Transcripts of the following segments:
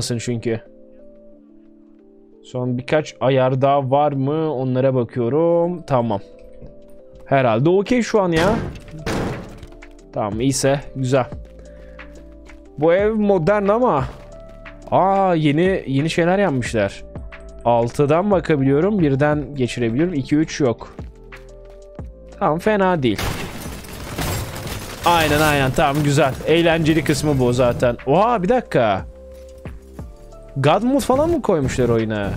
Nasıl çünkü. Son birkaç ayar daha var mı? Onlara bakıyorum. Tamam. Herhalde okey şu an ya. Tamam, iyiyse güzel. Bu ev modern ama yeni şeyler yapmışlar. 6'dan bakabiliyorum, 1'den geçirebiliyorum. 2-3 yok. Tamam, fena değil. Aynen, tamam, güzel. Eğlenceli kısmı bu zaten. Oha, bir dakika. God mode falan mı koymuşlar oyuna?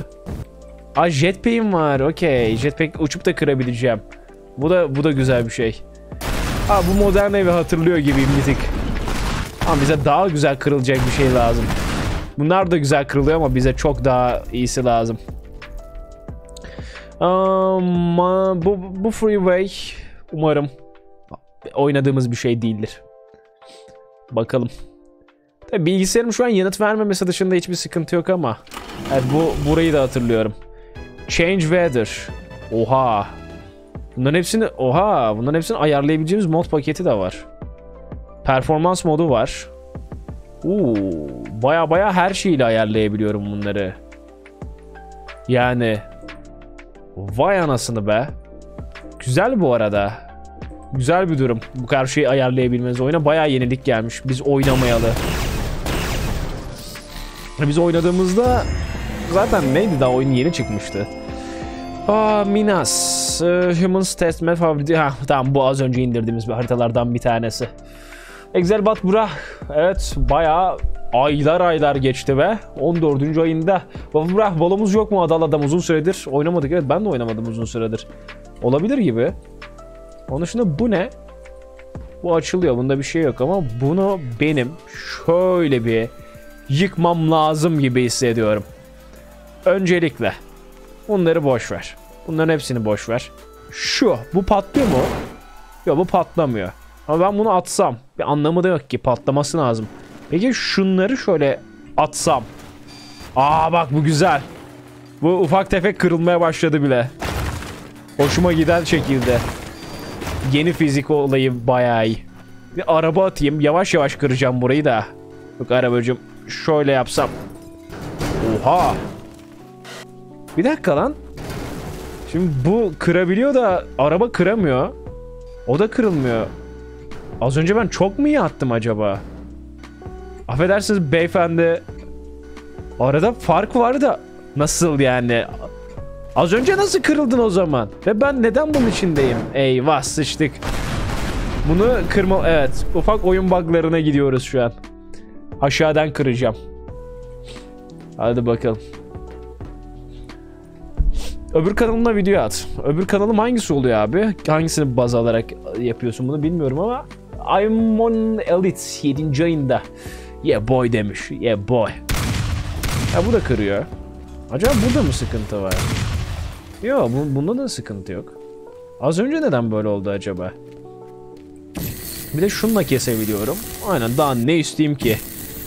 Jetpack'im var. Okey. Jetpack uçup da kırabileceğim. Bu da güzel bir şey. Bu modern evi hatırlıyor gibiyim bir tık. Ama bize daha güzel kırılacak bir şey lazım. Bunlar da güzel kırılıyor ama bize çok daha iyisi lazım. Bu freeway umarım oynadığımız bir şey değildir. Bakalım. Tabii bilgisayarım şu an yanıt vermemesi dışında hiçbir sıkıntı yok ama yani burayı da hatırlıyorum. Change weather. Oha. Bunların hepsini ayarlayabileceğimiz mod paketi de var. Performans modu var. Baya her şeyle ayarlayabiliyorum bunları. Yani vay anasını be. Güzel bu arada. Güzel bir durum. Bu kadar şeyi ayarlayabilmeniz oyuna baya yenilik gelmiş. Biz oynamayalı. Biz oynadığımızda zaten neydi, daha oyun yeni çıkmıştı. Minas. Humans Test Map. Tamam, bu az önce indirdiğimiz bir haritalardan bir tanesi. Excelbat bura. Evet, bayağı aylar geçti ve 14. ayında. Bura balımız yok mu? Adal adam uzun süredir oynamadık. Evet, ben de oynamadım uzun süredir. Olabilir gibi. Onun dışında bu ne? Bu açılıyor. Bunda bir şey yok ama bunu benim şöyle bir yıkmam lazım gibi hissediyorum. Öncelikle bunları boş ver. Bunların hepsini boş ver. Bu patlıyor mu? Yok, bu patlamıyor. Ama ben bunu atsam bir anlamı da yok ki, patlaması lazım. Peki şunları şöyle atsam. Bak, bu güzel. Bu ufak tefek kırılmaya başladı bile. Hoşuma giden şekilde. Yeni fizik olayı bayağı iyi. Bir araba atayım. Yavaş yavaş kıracağım burayı da. Bak arabacığım. Şöyle yapsam. Oha. Bir dakika lan. Şimdi bu kırabiliyor da araba kıramıyor. O da kırılmıyor. Az önce ben çok mu iyi attım acaba? Affedersiniz beyefendi. Arada fark var da. Nasıl yani? Az önce nasıl kırıldın o zaman? Ve ben neden bunun içindeyim? Eyvah, sıçtık. Bunu kırma... Evet. Ufak oyun buglarına gidiyoruz şu an. Aşağıdan kıracağım. Hadi bakalım. Öbür kanalına video at. Öbür kanalım hangisi oluyor abi? Hangisini baz alarak yapıyorsun bunu bilmiyorum ama I'm on Elite 7. ayında. Yeah boy demiş. Yeah boy. Ya bu da kırıyor. Acaba burada mı sıkıntı var? Yok, bunda da sıkıntı yok. Az önce neden böyle oldu acaba? Bir de şununla kesebiliyorum. Aynen, daha ne isteyeyim ki?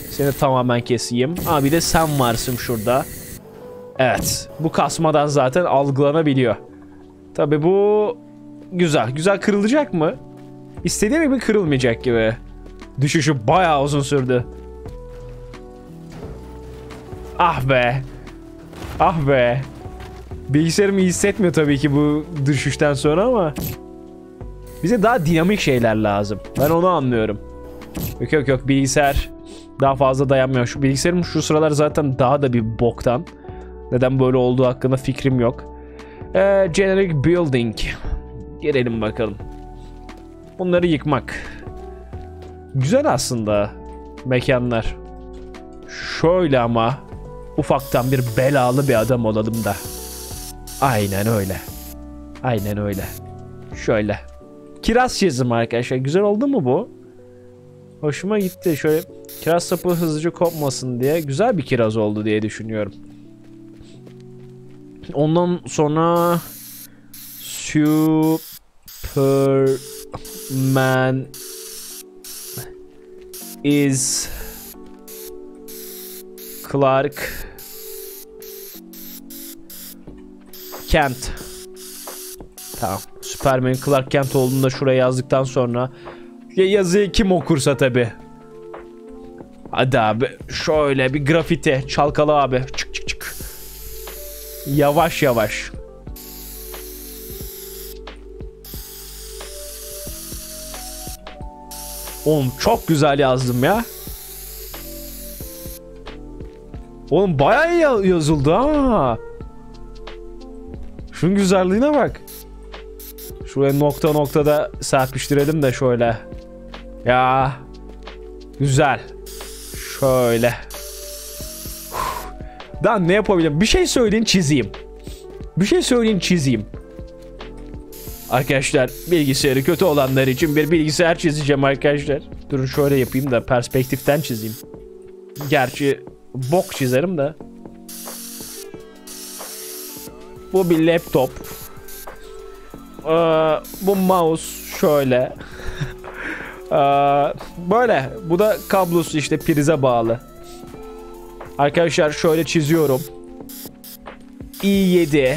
Seni tamamen keseyim. Bir de sen varsın şurada. Evet. Bu kasmadan zaten algılanabiliyor. Tabii bu... Güzel. Güzel kırılacak mı? İstediğim gibi kırılmayacak gibi. Düşüşü bayağı uzun sürdü. Ah be. Bilgisayarım iyi hissetmiyor tabii ki bu düşüşten sonra ama... Bize daha dinamik şeyler lazım. Ben onu anlıyorum. Yok, bilgisayar daha fazla dayanmıyor. Şu bilgisayarım şu sıralar zaten daha da bir boktan. Neden böyle olduğu hakkında fikrim yok. Generic building. Girelim bakalım. Bunları yıkmak. Güzel aslında mekanlar. Şöyle ama ufaktan bir belalı bir adam olalım da. Aynen öyle. Şöyle. Kiraz çizdim arkadaşlar. Güzel oldu mu bu? Hoşuma gitti. Şöyle kiraz sapı hızlıca kopmasın diye güzel bir kiraz oldu diye düşünüyorum. Ondan sonra Superman is Clark Kent. Tamam. Superman Clark Kent olduğunda şuraya yazdıktan sonra yazıyı kim okursa tabi. Hadi abi şöyle bir grafiti çalkala abi. Çık çık çık. Yavaş yavaş. Oğlum çok güzel yazdım ya. Oğlum bayağı iyi yazıldı ha. Şunun güzelliğine bak. Şuraya nokta nokta da serpiştirelim de şöyle. Ya. Güzel. Şöyle. Daha ne yapabilirim? Bir şey söyleyin çizeyim. Bir şey söyleyin çizeyim. Arkadaşlar bilgisayarı kötü olanlar için bir bilgisayar çizeceğim arkadaşlar. Durun şöyle yapayım da perspektiften çizeyim. Gerçi bok çizerim de. Bu bir laptop. Bu mouse şöyle. Böyle. Bu da kablosu işte prize bağlı. Arkadaşlar şöyle çiziyorum. i7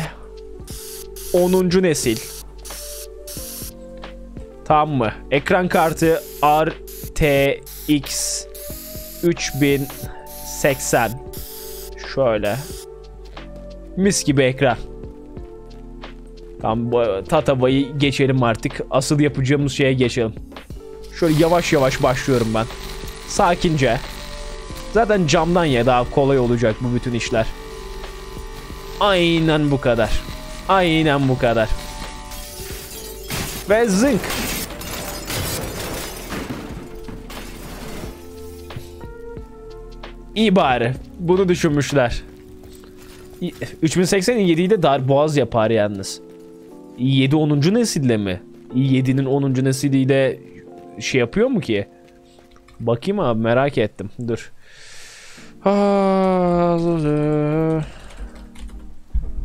10. nesil. Tamam mı? Ekran kartı RTX 3080. Şöyle. Mis gibi ekran. Tamam, tatavayı geçelim artık. Asıl yapacağımız şeye geçelim. Şöyle yavaş yavaş başlıyorum ben. Sakince. Zaten camdan ya daha kolay olacak bu bütün işler. Aynen bu kadar. Aynen bu kadar. Ve zınk. İyi bari. Bunu düşünmüşler. 3080 i7'yi de darboğaz yapar yalnız. i7 10. nesille mi? i7'nin 10. nesiliyle şey yapıyor mu ki? Bakayım abi, merak ettim. Dur.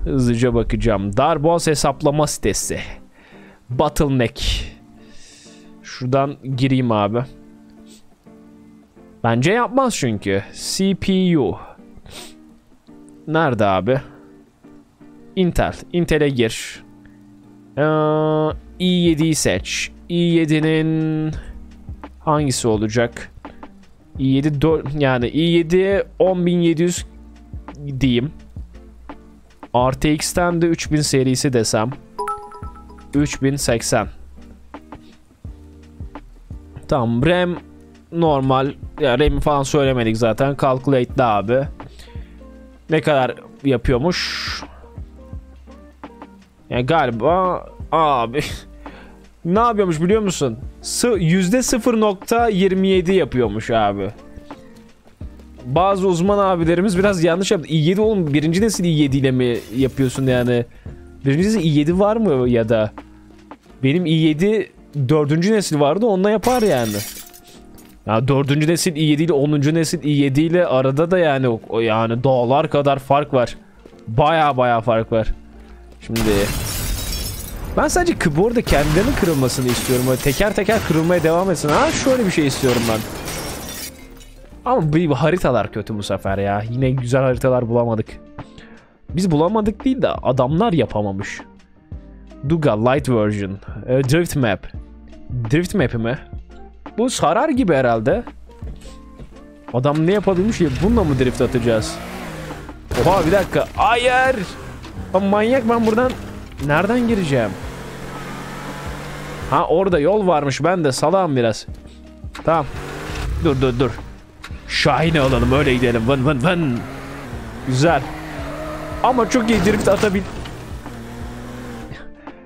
Hızlıca bakacağım. Darboğaz hesaplama sitesi. Bottleneck. Şuradan gireyim abi. Bence yapmaz çünkü. CPU. Nerede abi? Intel. Intel'e gir. i7'yi seç. i7'nin hangisi olacak? i7 4, yani i7 10700 diyeyim. RTX'ten de 3000 serisi desem. 3080. Tamam, RAM normal. Ya RAM'i falan söylemedik zaten. Calculate'de abi. Ne kadar yapıyormuş? Yani galiba abi ne yapıyormuş biliyor musun? %0.27 yapıyormuş abi. Bazı uzman abilerimiz biraz yanlış yaptı. i7 oğlum, birinci nesil i7 ile mi yapıyorsun yani? Birinci nesil i7 var mı ya da? Benim i7 4. nesil vardı, onunla yapar yani. Ya 4. nesil i7 ile 10. nesil i7 ile arada da yani dağlar kadar fark var. Baya baya fark var. Şimdi ben sadece keyboard'da kendilerinin kırılmasını istiyorum. Böyle teker teker kırılmaya devam etsin. Ha şöyle bir şey istiyorum ben. Ama bir haritalar kötü bu sefer ya. Yine güzel haritalar bulamadık. Biz bulamadık değil de adamlar yapamamış. Duga Light Version. Drift Map. Drift Map'i mi? Bu sarar gibi herhalde. Adam ne yapabilmiş ya? Bununla mı drift atacağız? Oha bir dakika. Hayır. Lan manyak, ben buradan nereden gireceğim? Ha orada yol varmış, ben de salağım biraz. Tamam. Dur dur dur. Şahin'i alalım, öyle gidelim. Vın vın vın. Güzel. Ama çok iyi drift atabil...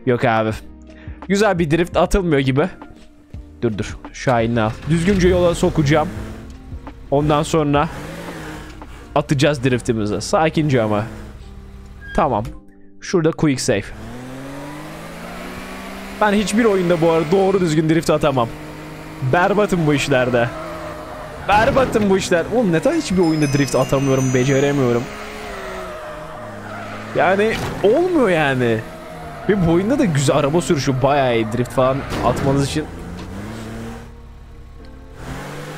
Yok abi. Güzel bir drift atılmıyor gibi. Dur dur. Şahin'i al. Düzgünce yola sokacağım. Ondan sonra atacağız driftimizi. Sakince ama. Tamam. Şurada quick save. Ben hiçbir oyunda bu arada doğru düzgün drift atamam. Berbatım bu işlerde. Berbatım bu işler. Oğlum neden hiçbir oyunda drift atamıyorum, beceremiyorum. Yani olmuyor yani. Ve bu oyunda da güzel araba sürüşü bayağı iyi, drift falan atmanız için.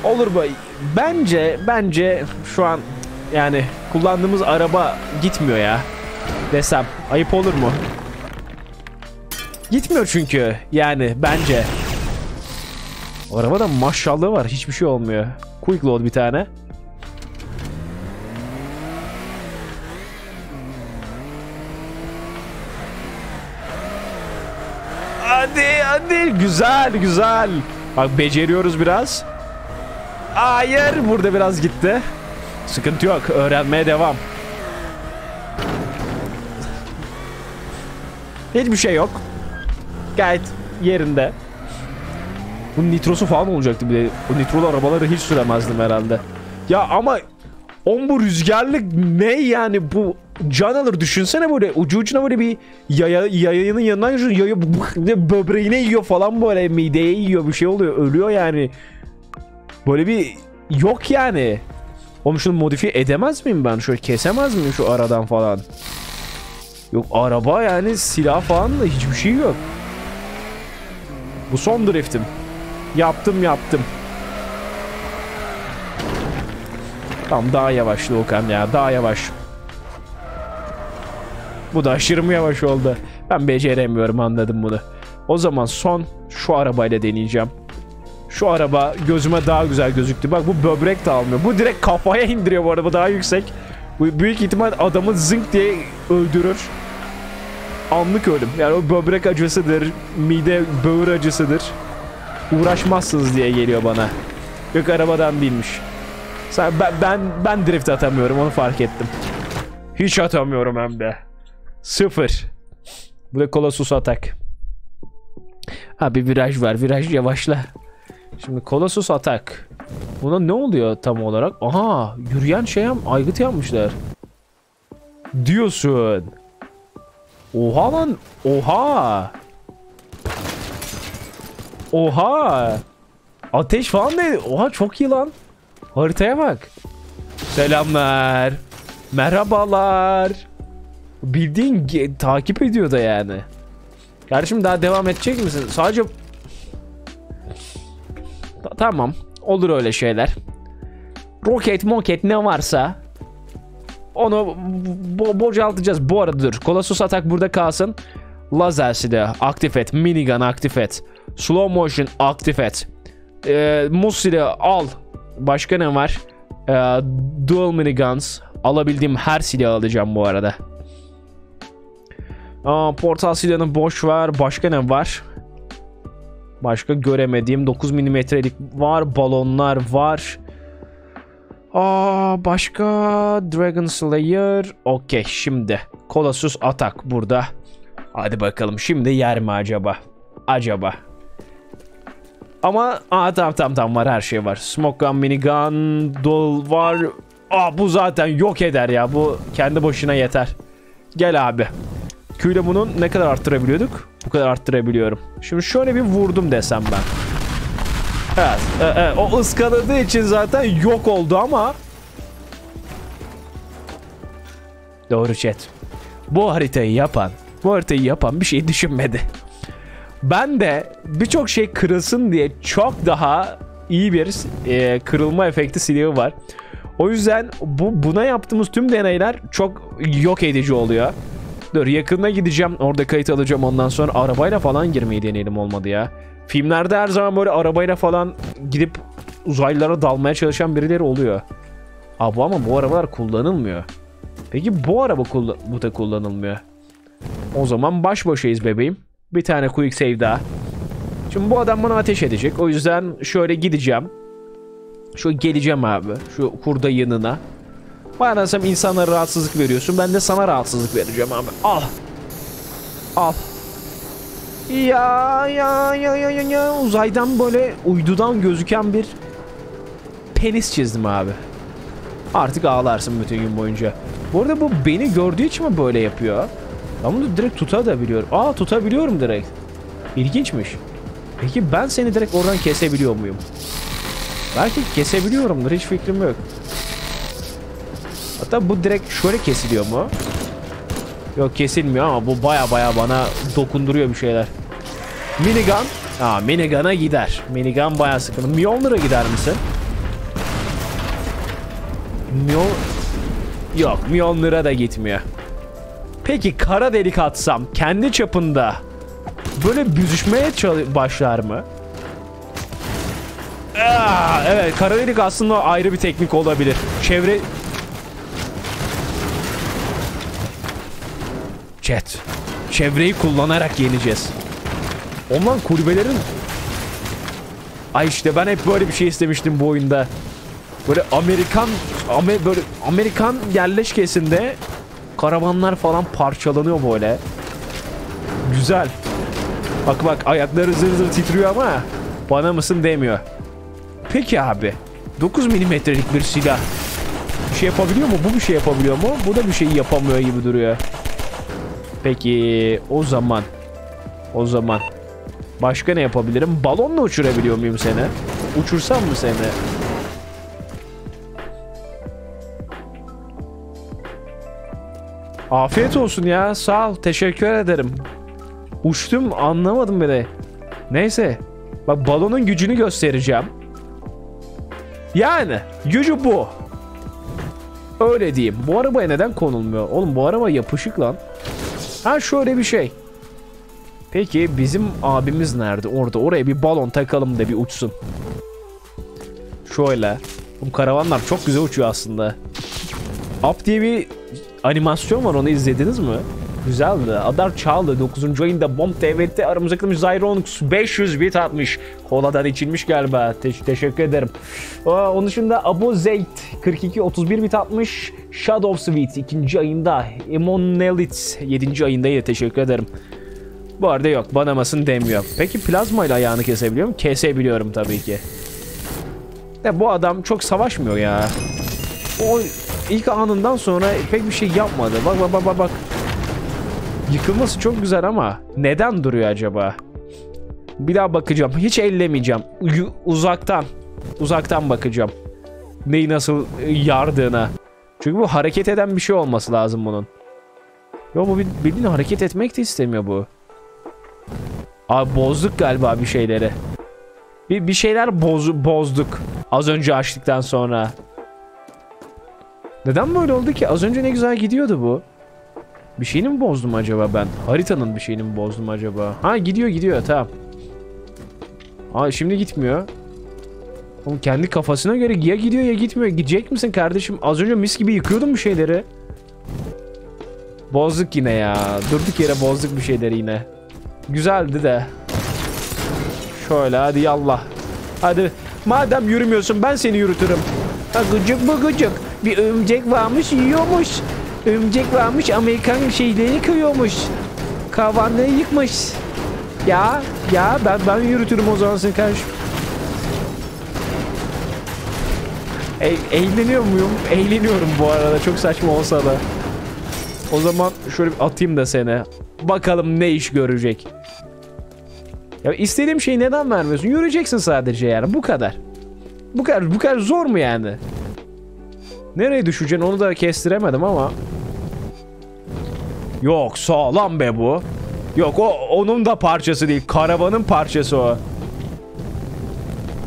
Olur bay. Bence şu an yani kullandığımız araba gitmiyor ya. Desem ayıp olur mu? Gitmiyor çünkü yani bence. Arabada maşallah var, hiçbir şey olmuyor. Quick load bir tane. Hadi hadi. Güzel güzel. Bak beceriyoruz biraz. Hayır. Burada biraz gitti. Sıkıntı yok. Öğrenmeye devam. Hiçbir şey yok. Gayet yerinde. Bu nitrosu falan olacaktı bile. O nitrolu arabaları hiç süremezdim herhalde. Ya ama on bu rüzgarlık ne yani, bu can alır. Düşünsene böyle ucu ucuna böyle bir yayanın yanından yürüyorsun. Yaya böbreğine yiyor falan, böyle mideye yiyor, bir şey oluyor. Ölüyor yani. Böyle bir yok yani. Oğlum şunu modifiye edemez miyim ben? Şöyle kesemez miyim şu aradan falan? Yok araba yani, silah falan da hiçbir şey yok. Bu son driftim. Yaptım. Tamam daha yavaş Doğukan ya, daha yavaş. Bu da aşırı mı yavaş oldu? Ben beceremiyorum, anladım bunu. O zaman son şu arabayla deneyeceğim. Şu araba gözüme daha güzel gözüktü. Bak bu böbrek de almıyor. Bu direkt kafaya indiriyor bu araba, daha yüksek. Bu büyük ihtimal adamı zınk diye öldürür. Anlık ölüm. Yani o böbrek acısıdır, mide böğür acısıdır. Uğraşmazsınız diye geliyor bana. Yok arabadan değilmiş. Ben drift atamıyorum, onu fark ettim. Hiç atamıyorum hem de. Sıfır. Bu da Colossus atak. Abi viraj var, viraj yavaşla. Şimdi Colossus atak. Buna ne oluyor tam olarak? Aha yürüyen aygıt yapmışlar. Diyorsun. Oha lan. Oha. Oha. Ateş falan değil. Oha çok iyi lan. Haritaya bak. Selamlar. Merhabalar. Bildiğin takip ediyor da yani. Kardeşim daha devam edecek misin? Sadece... Tamam. Olur öyle şeyler. Roket moket ne varsa onu bocaltacağız. Bu arada dur. Colossus atak burada kalsın. Lazer silahı aktif et. Minigun aktif et. Slow motion aktif et. Muz silahı al. Başka ne var? Dual miniguns. Alabildiğim her silahı alacağım bu arada. Portal silahını boş ver. Başka ne var? Başka göremediğim 9 milimetrelik var. Balonlar var. Başka Dragon Slayer. Okey şimdi. Colossus atak burada. Hadi bakalım şimdi yer mi acaba? Acaba. Ama tamam var, her şey var. Smoke gun, minigun, dol var. Bu zaten yok eder ya. Bu kendi başına yeter. Gel abi. Q'yla bunun ne kadar arttırabiliyorduk? Bu kadar arttırabiliyorum. Şimdi şöyle bir vurdum desem ben. Evet. O ıskaladığı için zaten yok oldu ama. Doğru chat. Bu haritayı yapan bir şey düşünmedi. Ben de birçok şey kırılsın diye çok daha iyi bir kırılma efekti silahı var. O yüzden buna yaptığımız tüm deneyler çok yok edici oluyor. Dur yakına gideceğim, orada kayıt alacağım, ondan sonra arabayla falan girmeyi deneyelim, olmadı ya. Filmlerde her zaman böyle arabayla falan gidip uzaylılara dalmaya çalışan birileri oluyor. Ama bu arabalar kullanılmıyor. Peki bu araba bu da kullanılmıyor. O zaman baş başayız bebeğim. Bir tane quick save daha. Şimdi bu adam bana ateş edecek. O yüzden şöyle gideceğim. Şöyle geleceğim abi. Şu kurda yanına. Bana sen insanlara rahatsızlık veriyorsun. Ben de sana rahatsızlık vereceğim abi. Al. Al. Ya. Uzaydan böyle uydudan gözüken bir penis çizdim abi. Artık ağlarsın bütün gün boyunca. Bu arada bu beni gördüğü için mi böyle yapıyor? Ben bunu direkt tutabiliyorum. Tutabiliyorum direkt. İlginçmiş. Peki ben seni direkt oradan kesebiliyor muyum? Belki kesebiliyorumdur. Hiç fikrim yok. Hatta bu direkt şöyle kesiliyor mu? Yok kesilmiyor ama bu baya bana dokunduruyor bir şeyler. Minigun. Minigun'a gider. Minigun baya sıkıntı. Mjolnir'a gider misin? Yok Mjolnir'a da gitmiyor. Peki kara delik atsam kendi çapında böyle büzüşmeye başlar mı? Evet kara delik aslında ayrı bir teknik olabilir. Çevreyi kullanarak yeneceğiz. Ondan kulübelerin... Ay işte ben hep böyle bir şey istemiştim bu oyunda. Böyle Amerikan yerleşkesinde karavanlar falan parçalanıyor böyle. Güzel. Bak bak ayakları zır zır titriyor ama bana mısın demiyor. Peki abi. 9 milimetrelik bir silah. Bir şey yapabiliyor mu? Bu bir şey yapabiliyor mu? Bu da bir şey yapamıyor gibi duruyor. Peki o zaman başka ne yapabilirim? Balonla uçurabiliyor muyum seni? Uçursam mı seni? Afiyet olsun ya. Sağ ol. Teşekkür ederim. Uçtum. Anlamadım bile. Neyse. Bak balonun gücünü göstereceğim. Yani gücü bu. Öyle diyeyim. Bu arabaya neden konulmuyor? Oğlum bu araba yapışık lan. Ha şöyle bir şey. Peki bizim abimiz nerede? Orada. Oraya bir balon takalım da bir uçsun. Şöyle. Bu karavanlar çok güzel uçuyor aslında. Up diye bir animasyon var, onu izlediniz mi? Güzeldi. Adar Çağlı 9. ayında Bomb TV'de aramıza katılmış. Zyronix 500 bit atmış. Koladan içilmiş galiba. Teşekkür ederim. Onun dışında Abo Zeyt 42 31 bit atmış. Shadow Sweet 2. ayında. Emon Nelitz 7. ayında ya, teşekkür ederim. Bu arada yok. Banamasın demiyor. Peki plazmayla ayağını kesebiliyor muyum? Kesebiliyorum tabii ki. Ya bu adam çok savaşmıyor ya. O ilk anından sonra pek bir şey yapmadı. Bak. Yıkılması çok güzel ama neden duruyor acaba? Bir daha bakacağım. Hiç ellemeyeceğim. Uzaktan bakacağım. Neyi nasıl yardığına. Çünkü bu hareket eden bir şey olması lazım bunun. Yo bu bildiğin hareket etmek de istemiyor bu. Abi bozduk galiba bir şeyleri. Bir şeyler bozduk. Az önce açtıktan sonra. Neden böyle oldu ki? Az önce ne güzel gidiyordu bu. Bir şeyini mi bozdum acaba ben? Haritanın bir şeyini mi bozdum acaba? Ha gidiyor tamam. Aa şimdi gitmiyor. Oğlum kendi kafasına göre ya gidiyor ya gitmiyor. Gidecek misin kardeşim? Az önce mis gibi yıkıyordum bir şeyleri. Bozduk yine ya. Durduk yere bozduk bir şeyleri yine. Güzeldi de. Şöyle hadi yallah. Hadi. Madem yürümüyorsun ben seni yürütürüm. Ha gıcık bu gıcık. Bir örümcek varmış yiyormuş. Örümcek varmış Amerikan şeyleri kırıyormuş. Karavanları yıkmış. Ya ben yürütürüm o zaman seni kardeşim. Eğleniyor muyum? Eğleniyorum bu arada, çok saçma olsa da. O zaman şöyle bir atayım da seni. Bakalım ne iş görecek. Ya istediğim şeyi neden vermiyorsun? Yürüyeceksin sadece yani, bu kadar. Bu kadar zor mu yani? Nereye düşeceğini onu da kestiremedim ama. Yok sağlam be bu. Yok o onun da parçası değil. Karavanın parçası o.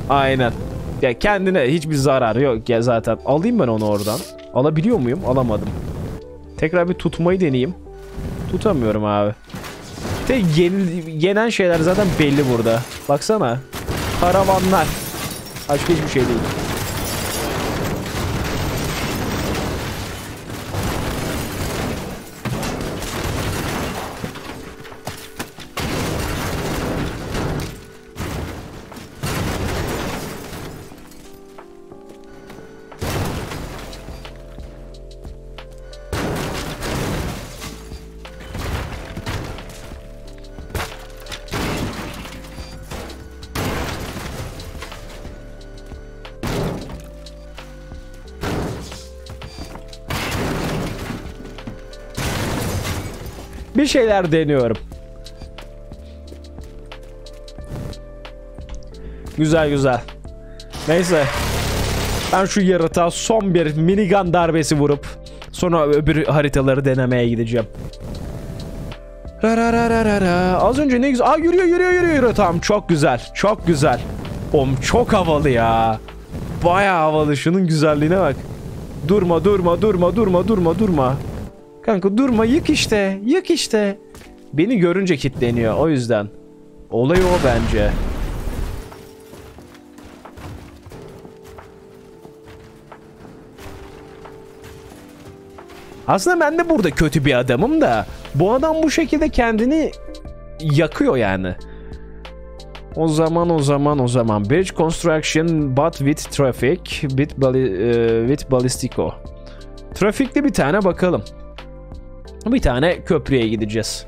Aynen. Ya kendine hiçbir zararı yok ya zaten. Alayım ben onu oradan. Alabiliyor muyum? Alamadım. Tekrar bir tutmayı deneyeyim. Tutamıyorum abi. Yenen şeyler zaten belli burada. Baksana. Karavanlar. Başka hiçbir şey değil. Bir şeyler deniyorum. Güzel. Neyse. Ben şu yaratığa son bir minigun darbesi vurup sonra öbür haritaları denemeye gideceğim. Az önce ne güzel. Aa yürüyor. Tamam çok güzel. Oğlum çok havalı ya. Bayağı havalı, şunun güzelliğine bak. Durma. Kanka durma, yık işte. Beni görünce kilitleniyor o yüzden. Olay o bence. Aslında ben de burada kötü bir adamım da bu adam bu şekilde kendini yakıyor yani. O zaman bridge construction but with traffic with ballistico. Trafikli bir tane bakalım. Bir tane köprüye gideceğiz.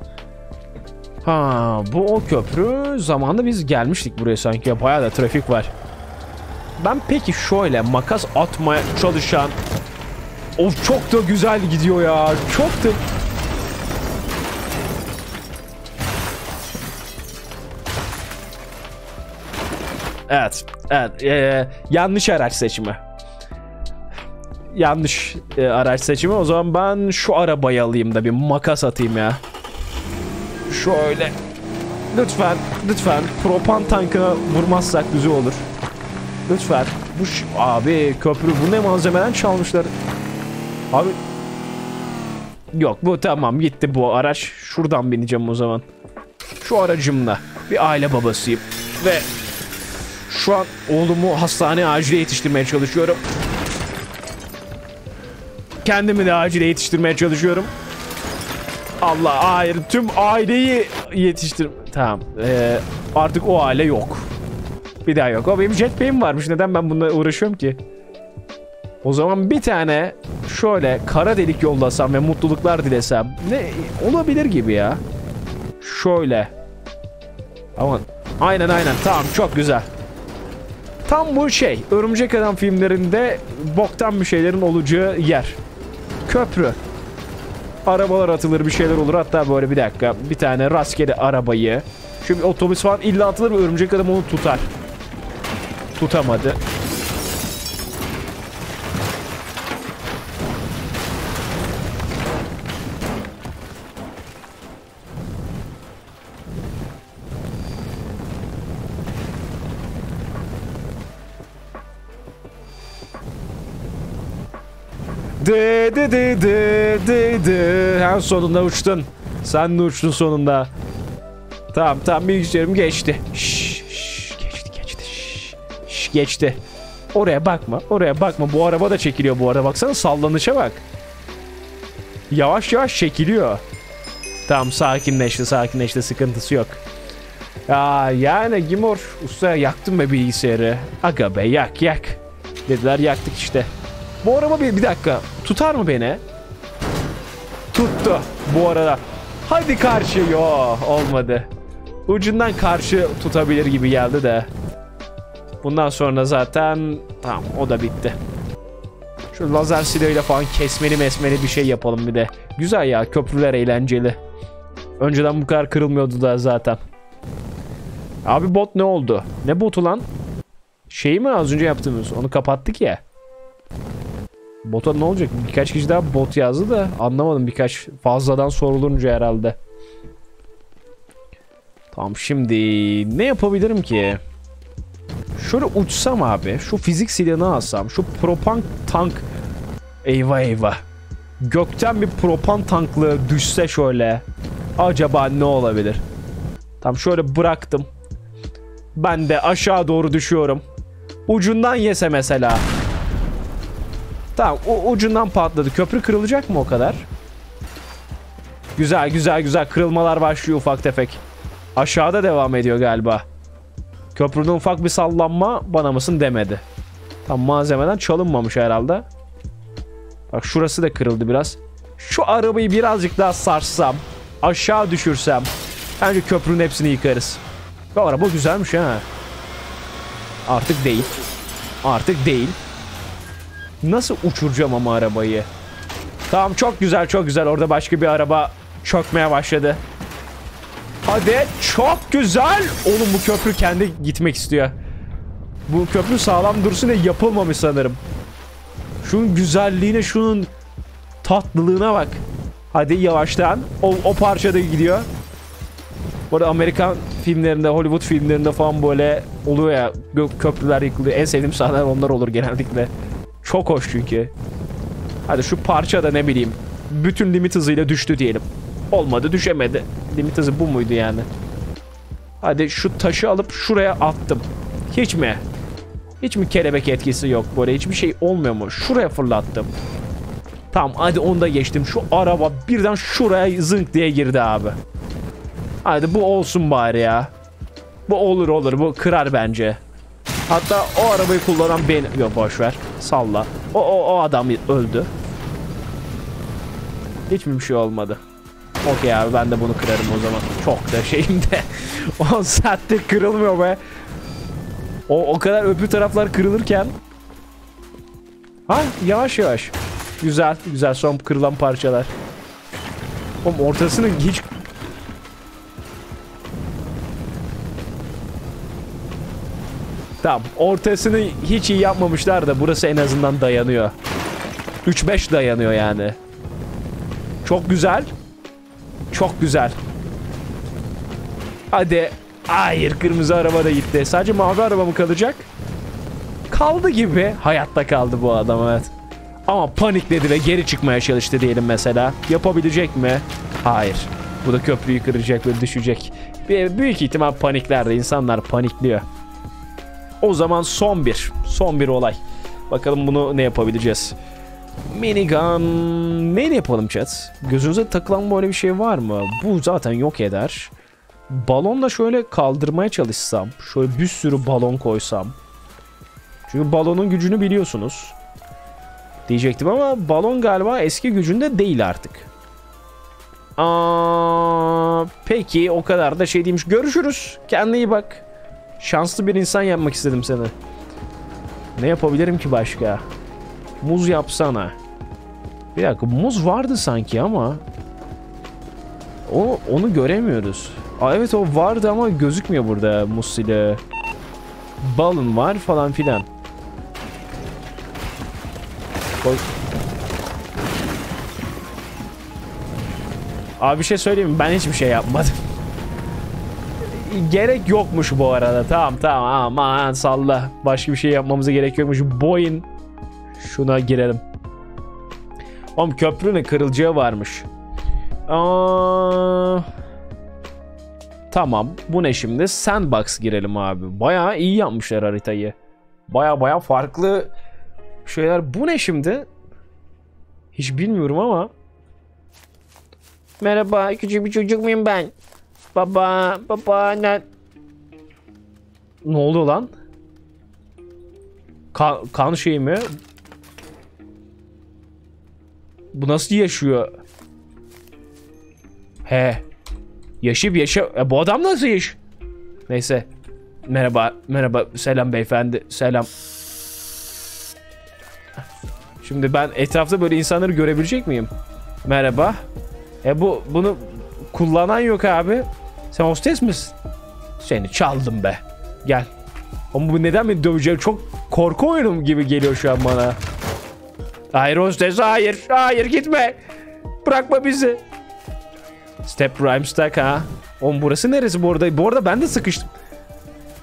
Ha, bu o köprü. Zamanında biz gelmiştik buraya sanki. Bayağı da trafik var. Ben peki şöyle makas atmaya çalışan... Of, çok da güzel gidiyor ya. Çok da... Evet. Evet. Yanlış araç seçimi. Yanlış araç seçimi. O zaman ben şu arabayı alayım da bir makas atayım ya. Şöyle. Lütfen. Lütfen. Propan tankına vurmazsak güzel olur. Lütfen. Bu abi köprü. Bu ne malzemeden çalmışlar. Abi. Yok, bu tamam, gitti bu araç. Şuradan bineceğim o zaman. Şu aracımla. Bir aile babasıyım. Ve şu an oğlumu hastaneye acile yetiştirmeye çalışıyorum. Kendimi de acile yetiştirmeye çalışıyorum. Allah, hayır, tüm aileyi yetiştir. Tamam, artık o aile yok. Bir daha yok. O benim jetpack'im varmış. Neden ben bununla uğraşıyorum ki? O zaman bir tane şöyle kara delik yollasam ve mutluluklar dilesem. Ne olabilir gibi ya. Şöyle. Aman. Aynen. Tamam, çok güzel. Tam bu şey. Örümcek Adam filmlerinde boktan bir şeylerin olacağı yer. Köprü. Arabalar atılır, bir şeyler olur. Hatta böyle bir dakika. Bir tane rastgele arabayı. Şimdi otobüs falan illa atılır ve Örümcek Adam onu tutar. Tutamadı. En sonunda uçtun. Sen de uçtun sonunda. Tamam, bilgisayarım geçti. Geçti. Oraya bakma. Bu araba da çekiliyor bu arada. Baksana, sallanışa bak. Yavaş yavaş çekiliyor. Tamam, sakinleşti. Sıkıntısı yok. Ya yani Gimor usta, yaktın be bilgisayarı. Aga be, yak. Dediler, yaktık işte. Bu araba bir dakika. Tutar mı beni? Tuttu bu arada. Hadi karşı. Yo, olmadı. Ucundan karşı tutabilir gibi geldi de. Bundan sonra zaten tamam, o da bitti. Şu lazer silahıyla falan kesmeli bir şey yapalım bir de. Güzel ya, köprüler eğlenceli. Önceden bu kadar kırılmıyordu da zaten. Abi bot ne oldu? Ne botu lan? Şeyi mi az önce yaptığımız? Onu kapattık ya. Bota ne olacak? Birkaç kişi daha bot yazdı da anlamadım, birkaç fazladan sorulunca herhalde. Tamam, şimdi ne yapabilirim ki? Şöyle uçsam abi, şu fizik silahını alsam, şu propan tank. Eyvah. Gökten bir propan tanklı düşse şöyle. Acaba ne olabilir? Tamam, şöyle bıraktım. Ben de aşağı doğru düşüyorum. Ucundan yese mesela. Tamam, o ucundan patladı. Köprü kırılacak mı o kadar? Güzel. Kırılmalar başlıyor ufak tefek. Aşağıda devam ediyor galiba. Köprünün ufak bir sallanma bana mısın demedi. Tam malzemeden çalınmamış herhalde. Bak, şurası da kırıldı biraz. Şu arabayı birazcık daha sarsam, aşağı düşürsem, bence köprünün hepsini yıkarız. Bu araba güzelmiş ha. Artık değil. Nasıl uçuracağım ama arabayı? Tamam, çok güzel. Orada başka bir araba çökmeye başladı. Hadi, çok güzel. Oğlum, bu köprü kendi gitmek istiyor. Bu köprü sağlam dursun diye yapılmamış sanırım. Şunun güzelliğine, şunun tatlılığına bak. Hadi yavaştan. O parçada gidiyor. Bu arada Amerikan filmlerinde, Hollywood filmlerinde falan böyle oluyor ya. Köprüler yıkılıyor. En sevdiğim sahneler onlar olur genellikle. Çok hoş çünkü. Hadi şu parça da ne bileyim. Bütün limit hızıyla düştü diyelim. Olmadı, düşemedi. Limit hızı bu muydu yani? Hadi şu taşı alıp şuraya attım. Hiç mi kelebek etkisi yok böyle? Hiçbir şey olmuyor mu? Şuraya fırlattım. Tamam, hadi onu da geçtim. Şu araba birden şuraya zınk diye girdi abi. Hadi bu olsun bari ya. Bu olur. Bu kırar bence. Hatta o arabayı kullanan benim. Yok boşver. Salla. O adam öldü. Hiç mi bir şey olmadı? Okey abi, ben de bunu kırarım o zaman. Çok da şeyim de. 10 saatte kırılmıyor be. O kadar öbür taraflar kırılırken. Ha yavaş yavaş. Güzel güzel, son kırılan parçalar. Oğlum ortasını hiç... Tamam, ortasını hiç iyi yapmamışlar da burası en azından dayanıyor. 3-5 dayanıyor yani. Çok güzel. Çok güzel. Hadi. Hayır, kırmızı araba da gitti. Sadece mavi araba mı kalacak? Kaldı gibi. Hayatta kaldı bu adam, evet. Ama panikledi ve geri çıkmaya çalıştı diyelim mesela. Yapabilecek mi? Hayır. Bu da köprüyü kıracak ve düşecek. Büyük ihtimal paniklerde. İnsanlar panikliyor. O zaman son bir. Son bir olay. Bakalım bunu ne yapabileceğiz? Minigun. Ne yapalım chat? Gözünüze takılan böyle bir şey var mı? Bu zaten yok eder. Balonla şöyle kaldırmaya çalışsam. Şöyle bir sürü balon koysam. Çünkü balonun gücünü biliyorsunuz. Diyecektim ama balon galiba eski gücünde değil artık. Peki o kadar da şey değilmiş. Görüşürüz. Kendine iyi bak. Şanslı bir insan yapmak istedim seni. Ne yapabilirim ki başka? Muz yapsana. Bir dakika, muz vardı sanki ama onu göremiyoruz. Aa, evet o vardı ama gözükmüyor burada muz ile. Balın var falan filan. Abi bir şey söyleyeyim mi? Ben hiçbir şey yapmadım. Gerek yokmuş bu arada. Tamam aman salla. Başka bir şey yapmamıza gerek yokmuş. Boyun. Şuna girelim. Oğlum köprünün kırılacağı varmış. Tamam. Bu ne şimdi? Sandbox girelim abi. Bayağı iyi yapmışlar haritayı. Bayağı farklı şeyler. Bu ne şimdi? Hiç bilmiyorum ama. Merhaba, küçük bir çocuk muyum ben? Baba ne oldu lan? Kan şey mi? Bu nasıl yaşıyor? He. Bu adam nasıl yaş? Neyse. Merhaba. Selam beyefendi. Selam. Şimdi ben etrafta böyle insanları görebilecek miyim? Merhaba. Bunu kullanan yok abi. Sen hostes misin? Seni çaldım be. Gel. Ama bu neden beni döveceğim? Çok korku oyunum gibi geliyor şu an bana. Hayır hostes, hayır gitme. Bırakma bizi. Step Rhyme Stack ha. Oğlum burası neresi bu arada? Bu arada ben de sıkıştım.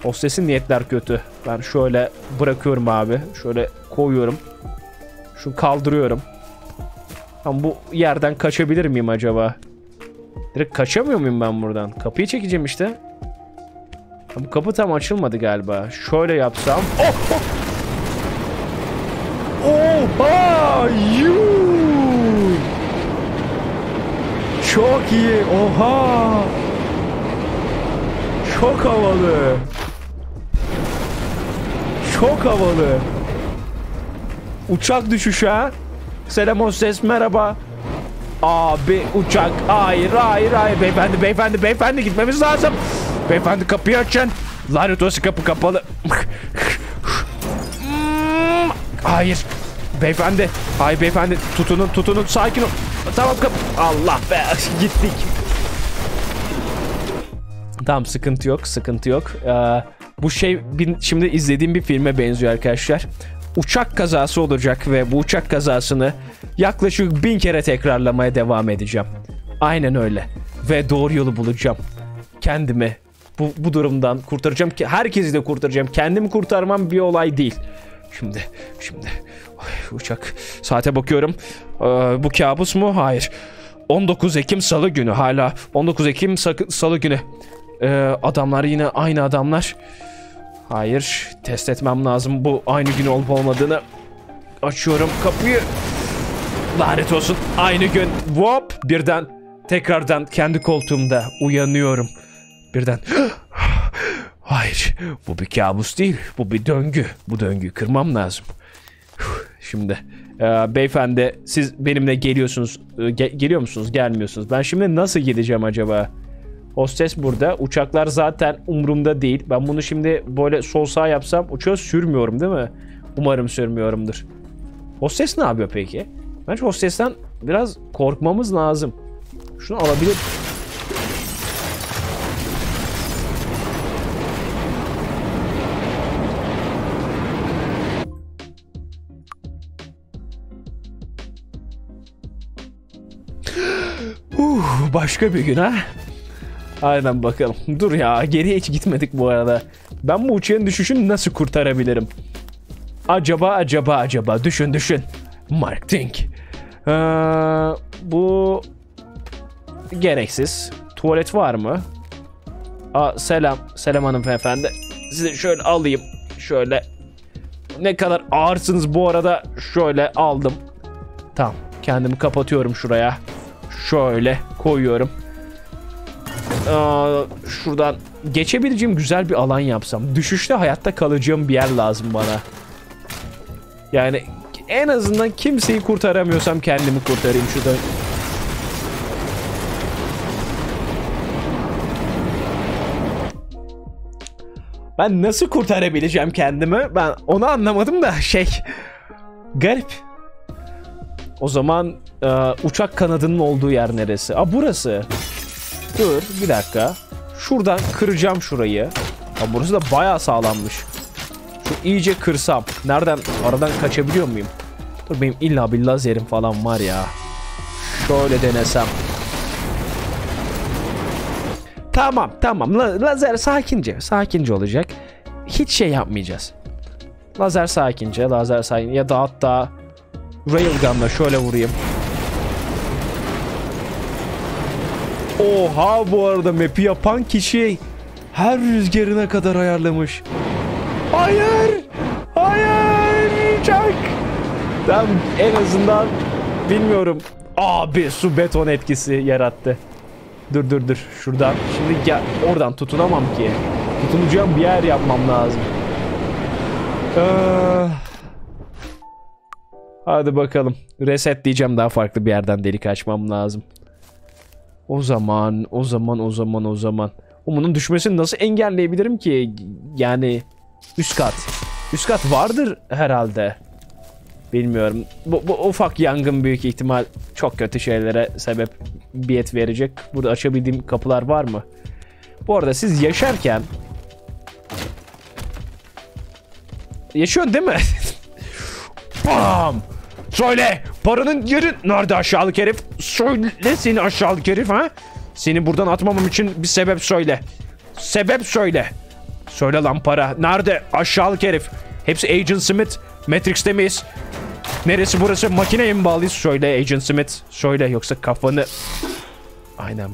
Hostesin niyetler kötü. Ben şöyle bırakıyorum abi. Şöyle koyuyorum. Şunu kaldırıyorum. Tam bu yerden kaçabilir miyim acaba? Direkt kaçamıyor muyum ben buradan? Kapıyı çekeceğim işte. Bu kapı tam açılmadı galiba. Şöyle yapsam. Oha! Çok iyi. Oha! Çok havalı. Çok havalı. Uçak düşüşü ha. Selam hostes, merhaba. Abi uçak. Hayır. Beyefendi gitmemiz lazım. Beyefendi kapıyı açın. Lanet olsun, kapı kapalı. Hayır. Beyefendi. Hayır beyefendi. Tutunun. Sakin ol. Tamam kapı. Allah be. Gittik. Tamam, sıkıntı yok. Bu şey şimdi izlediğim bir filme benziyor arkadaşlar. Uçak kazası olacak ve bu uçak kazasını yaklaşık 1000 kere tekrarlamaya devam edeceğim. Aynen öyle. Ve doğru yolu bulacağım. Kendimi bu durumdan kurtaracağım. Herkesi de kurtaracağım. Kendimi kurtarmam bir olay değil. Şimdi. Ay, uçak. Saate bakıyorum. Bu kabus mu? Hayır. 19 Ekim Salı günü. Hala 19 Ekim Salı günü. Adamlar yine aynı adamlar. Hayır. Test etmem lazım. Bu aynı gün olup olmadığını. Açıyorum kapıyı. Lanet olsun. Aynı gün. Hop. Birden. Tekrardan kendi koltuğumda uyanıyorum. Birden. Hayır, bu bir kabus değil, bu bir döngü. Bu döngüyü kırmam lazım. Şimdi beyefendi, siz benimle geliyorsunuz, geliyor musunuz, gelmiyorsunuz. Ben şimdi nasıl gideceğim acaba? Hostes burada, uçaklar zaten umurumda değil. Ben bunu şimdi böyle sol sağ yapsam uçağı sürmüyorum değil mi? Umarım sürmüyorumdur. Hostes ne yapıyor peki? Bence hostesten biraz korkmamız lazım. Şunu alabilir. Başka bir gün ha? Aynen bakalım. Dur ya, geriye hiç gitmedik bu arada. Ben bu uçağın düşüşünü nasıl kurtarabilirim? Acaba düşün. Mark Think. Bu gereksiz. Tuvalet var mı? Aa, selam hanımefendi. Sizi şöyle alayım. Şöyle. Ne kadar ağırsınız bu arada. Şöyle aldım. Tamam. Kendimi kapatıyorum şuraya. Şöyle koyuyorum. Şuradan geçebileceğim güzel bir alan yapsam. Düşüşte hayatta kalacağım bir yer lazım bana. Yani en azından kimseyi kurtaramıyorsam kendimi kurtarayım şurada. Ben nasıl kurtarabileceğim kendimi? Ben onu anlamadım da şey. Garip. O zaman uçak kanadının olduğu yer neresi? Aa, burası. Dur bir dakika. Şuradan kıracağım şurayı. Aa, burası da bayağı sağlammış. Şu iyice kırsam. Nereden? Aradan kaçabiliyor muyum? Dur, benim illa bir lazerim falan var ya. Şöyle denesem. Tamam. Lazer sakince olacak. Hiç şey yapmayacağız. Lazer sakince. Ya da hatta Railgun'la şöyle vurayım. Oha, bu arada map'i yapan kişi her rüzgarına kadar ayarlamış. Hayır uçak. Ben en azından bilmiyorum. Abi su beton etkisi yarattı. Dur. Şuradan. Şimdi gel. Oradan tutunamam ki. Tutunacağım bir yer yapmam lazım. Hadi bakalım. Reset diyeceğim, daha farklı bir yerden delik açmam lazım. O zaman. Bunun düşmesini nasıl engelleyebilirim ki? Yani üst kat vardır herhalde. Bilmiyorum. Bu ufak yangın büyük ihtimal çok kötü şeylere sebebiyet verecek. Burada açabildiğim kapılar var mı? Bu arada siz yaşarken... Yaşıyorsun değil mi? Bam! Söyle! Paranın yeri nerede aşağılık herif? Söyle seni aşağılık herif ha? Seni buradan atmamam için bir sebep söyle. Sebep söyle. Söyle lan para. Nerede aşağılık herif? Hepsi Agent Smith. Matrix'te miyiz? Neresi burası? Makineye mi bağlıyız? Söyle Agent Smith. Söyle yoksa kafanı... Aynen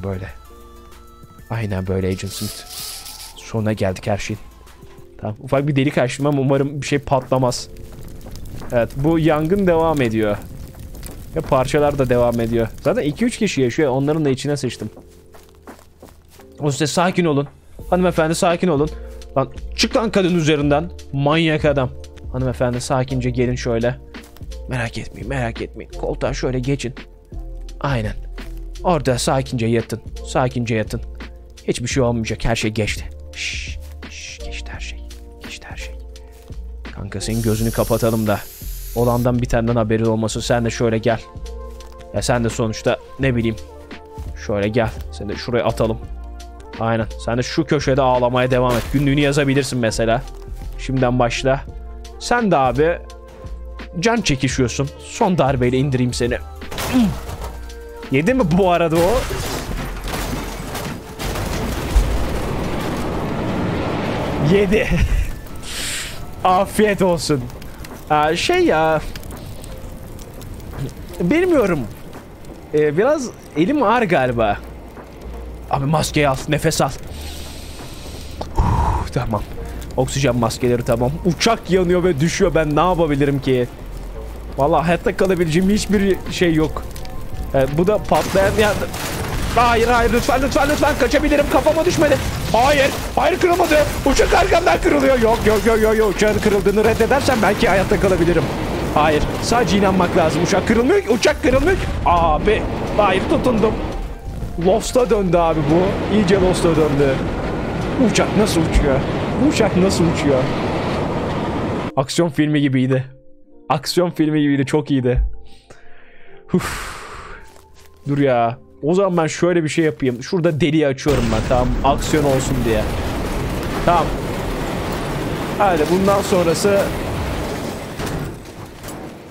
böyle Agent Smith. Sonuna geldik her şeyin. Tamam, ufak bir delik açtım ama umarım bir şey patlamaz. Evet, bu yangın devam ediyor. Ve parçalar da devam ediyor. Zaten 2-3 kişi yaşıyor. Onların da içine sıçtım. O size sakin olun. Hanımefendi sakin olun. Lan çık lan kadın üzerinden. Manyak adam. Hanımefendi sakince gelin şöyle. Merak etmeyin. Koltuğa şöyle geçin. Aynen. Orada sakince yatın. Hiçbir şey olmayacak. Her şey geçti. Şşş. Geçti her şey. Kanka senin gözünü kapatalım da. Olandan bitenden haberi olmasın. Sen de şöyle gel. Ya sen de sonuçta ne bileyim. Şöyle gel. Seni de şuraya atalım. Aynen. Sen de şu köşede ağlamaya devam et. Günlüğünü yazabilirsin mesela. Şimdiden başla. Sen de abi can çekişiyorsun. Son darbeyle indireyim seni. Yedi mi bu arada o? Yedi. Afiyet olsun. Şey ya, bilmiyorum, biraz elim ağır galiba. Abi maskeyi al, nefes al. Tamam. Oksijen maskeleri tamam. Uçak yanıyor ve düşüyor, ben ne yapabilirim ki? Vallahi hayatta kalabileceğim hiçbir şey yok. Bu da patlayan... Hayır lütfen kaçabilirim, kafama düşmedi. Hayır. Hayır, kırılmadı. Uçak arkamdan kırılıyor. Yok. Uçağın kırıldığını reddedersem belki hayatta kalabilirim. Hayır. Sadece inanmak lazım. Uçak kırılmıyor ki. Uçak kırılmıyor ki. Abi. Hayır, tutundum. Lost'a döndü abi bu. İyice Lost'a döndü. Uçak nasıl uçuyor? Uçak nasıl uçuyor? Aksiyon filmi gibiydi. Aksiyon filmi gibiydi. Çok iyiydi. Uf. Dur ya. O zaman ben şöyle bir şey yapayım. Şurada deliği açıyorum ben. Tamam. Aksiyon olsun diye. Tamam. Hadi bundan sonrası...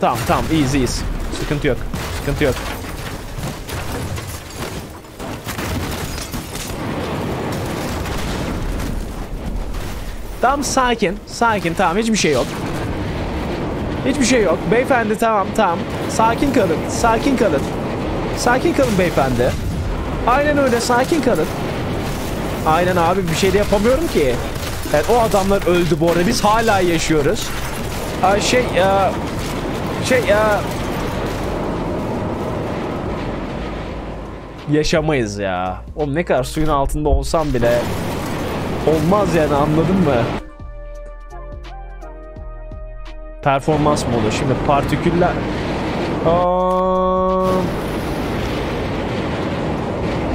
Tamam. İyiyiz. Sıkıntı yok. Tamam, sakin, tamam, hiçbir şey yok beyefendi, tamam, sakin kalın beyefendi, aynen öyle, sakin kalın, aynen abi, bir şey de yapamıyorum ki. Evet, o adamlar öldü bu arada, biz hala yaşıyoruz. Yaşamayız ya oğlum, ne kadar suyun altında olsam bile olmaz yani, anladın mı? Performans modu. Şimdi partiküller...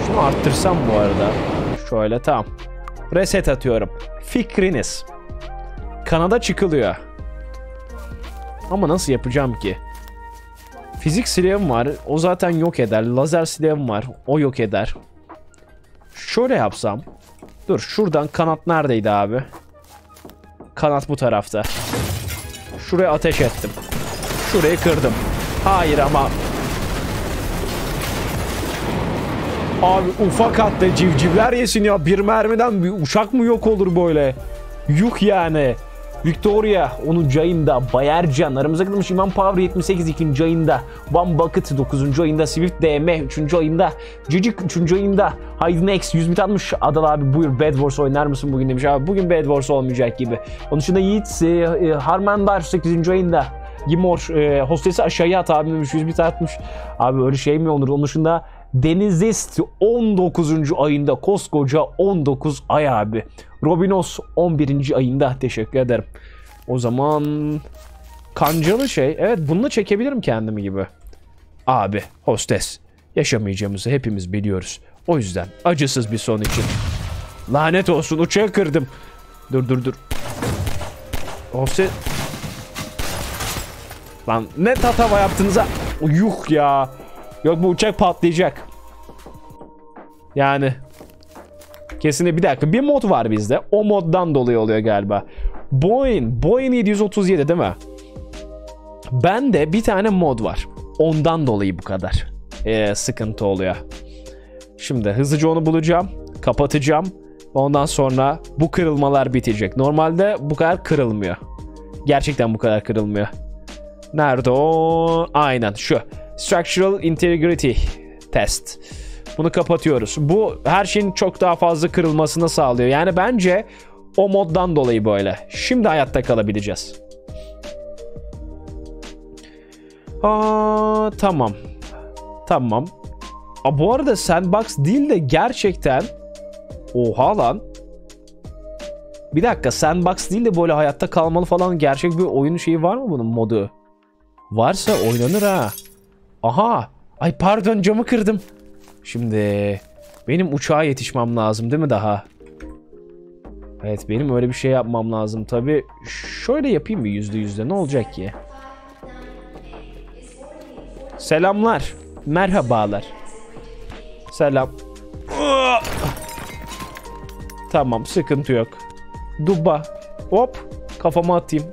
Şunu arttırsam bu arada. Şöyle, tamam. Reset atıyorum. Fikriniz. Kanada çıkılıyor. Ama nasıl yapacağım ki? Fizik silahım var. O zaten yok eder. Lazer silahım var. O yok eder. Şöyle yapsam... Dur, şuradan kanat neredeydi abi? Kanat bu tarafta. Şuraya ateş ettim. Şurayı kırdım. Hayır ama. Abi ufak hatta civcivler yesin ya. Bir mermiden bir uçak mı yok olur böyle? Yuh yani. Victoria 10. ayında. Bayercan aramıza katılmış. İman Power 78 2. ayında. One Bucket 9. ayında. Swift DM 3. ayında. Cicik 3. ayında. Haydi Next 100 bit atmış. Adal abi buyur, Bed Wars oynar mısın bugün demiş. Abi bugün Bed Wars olmayacak gibi. Onun dışında Yiğit Harmandar 8. ayında. Gimor hostesi aşağıya at abi demiş. 100 bit atmış. Abi öyle şey mi olur? Onun dışında Denizist 19. ayında, koskoca 19 ay abi. Robinos 11. ayında, teşekkür ederim. O zaman kancalı şey, evet, bununla çekebilirim kendimi gibi. Abi hostes, yaşamayacağımızı hepimiz biliyoruz. O yüzden acısız bir son için. Lanet olsun, uçağı kırdım. Dur. Hostes. Lan ne tatava yaptığınıza. Yuh ya. Yok, bu uçak patlayacak. Yani kesinlikle bir dakika, bir mod var bizde. O moddan dolayı oluyor galiba. Boeing 737 değil mi? Bende bir tane mod var. Ondan dolayı bu kadar sıkıntı oluyor. Şimdi hızlıca onu bulacağım. Kapatacağım. Ondan sonra bu kırılmalar bitecek. Normalde bu kadar kırılmıyor. Gerçekten bu kadar kırılmıyor. Nerede o? Aynen şu. Structural Integrity Test. Bunu kapatıyoruz. Bu her şeyin çok daha fazla kırılmasını sağlıyor. Yani bence o moddan dolayı böyle. Şimdi hayatta kalabileceğiz. Aa, tamam. Tamam. Aa, bu arada sandbox değil de gerçekten... Oha lan. Bir dakika, sandbox değil de böyle hayatta kalmalı falan, gerçek bir oyun şeyi var mı bunun modu? Varsa oynanır ha. Aha. Ay pardon, camı kırdım. Şimdi benim uçağa yetişmem lazım değil mi daha? Evet, benim öyle bir şey yapmam lazım. Tabii şöyle yapayım mı, %100'de ne olacak ki? Selamlar. Merhabalar. Selam. Tamam, sıkıntı yok. Duba. Hop. Kafama atayım.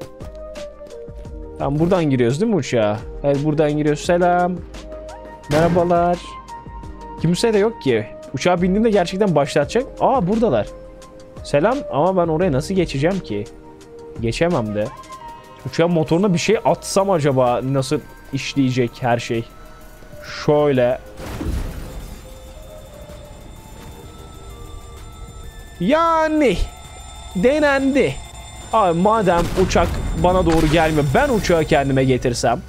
Tamam, buradan giriyoruz değil mi uçağa? Evet, buradan giriyoruz. Selam. Merhabalar. Kimse de yok ki. Uçağa bindiğimde gerçekten başlatacak. Aa, buradalar. Selam, ama ben oraya nasıl geçeceğim ki? Geçemem de. Uçağın motoruna bir şey atsam acaba nasıl işleyecek her şey? Şöyle. Yani. Denendi. Abi madem uçak bana doğru gelmiyor, ben uçağı kendime getirsem.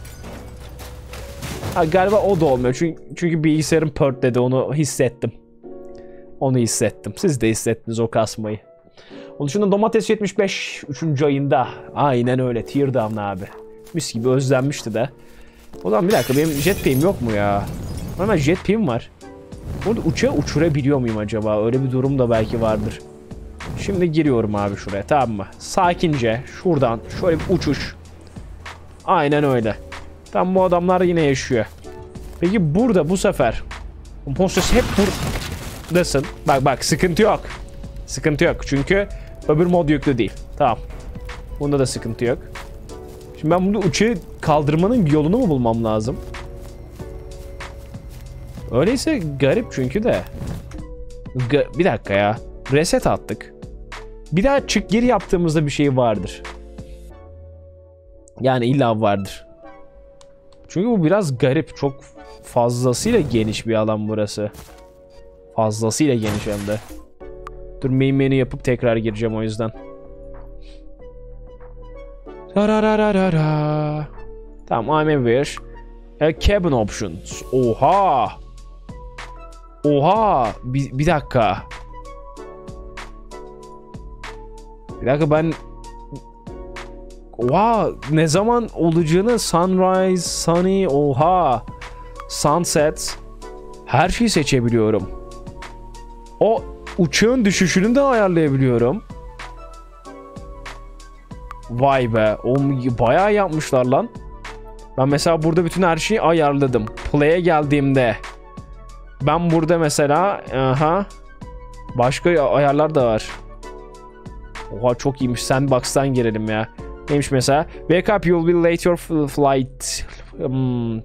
Ha, galiba o da olmuyor çünkü bilgisayarım pörtledi, onu hissettim. Onu hissettim. Siz de hissettiniz o kasmayı. Onun dışında domates 75 3. ayında. Aynen öyle. Teardown abi. Mis gibi özlenmişti de. O zaman bir dakika, benim jetpay'im yok mu ya? Hemen jetpay'im var. Burada uçağı uçurabiliyor muyum acaba? Öyle bir durum da belki vardır. Şimdi giriyorum abi şuraya, tamam mı? Sakince şuradan şöyle bir uçuş. Aynen öyle. Tam bu adamlar yine yaşıyor. Peki burada bu sefer hostes hep buradasın. Bak bak, sıkıntı yok. Sıkıntı yok çünkü öbür mod yüklü değil. Tamam. Bunda da sıkıntı yok. Şimdi ben bunu uçağı kaldırmanın yolunu mu bulmam lazım? Öyleyse garip çünkü de. Bir dakika ya. Reset attık. Bir daha çık geri yaptığımızda bir şey vardır. Yani illa vardır. Çünkü bu biraz garip. Çok fazlasıyla geniş bir alan burası. Fazlasıyla geniş hem de. Dur, main menü yapıp tekrar gireceğim o yüzden. Tamam, I'm aware. Cabin options. Oha! Oha! Bir dakika. Bir dakika ben... Oha! Ne zaman olacağını... Sunrise, sunny, oha! Sunset. Her şeyi seçebiliyorum. O uçağın düşüşünü de ayarlayabiliyorum. Vay be. Bayağı yapmışlar lan. Ben mesela burada bütün her şeyi ayarladım. Play'e geldiğimde ben burada mesela aha, başka ayarlar da var. Oha, çok iyiymiş. Sandbox'tan girelim ya. Neymiş mesela? Wake up, you'll be late your flight.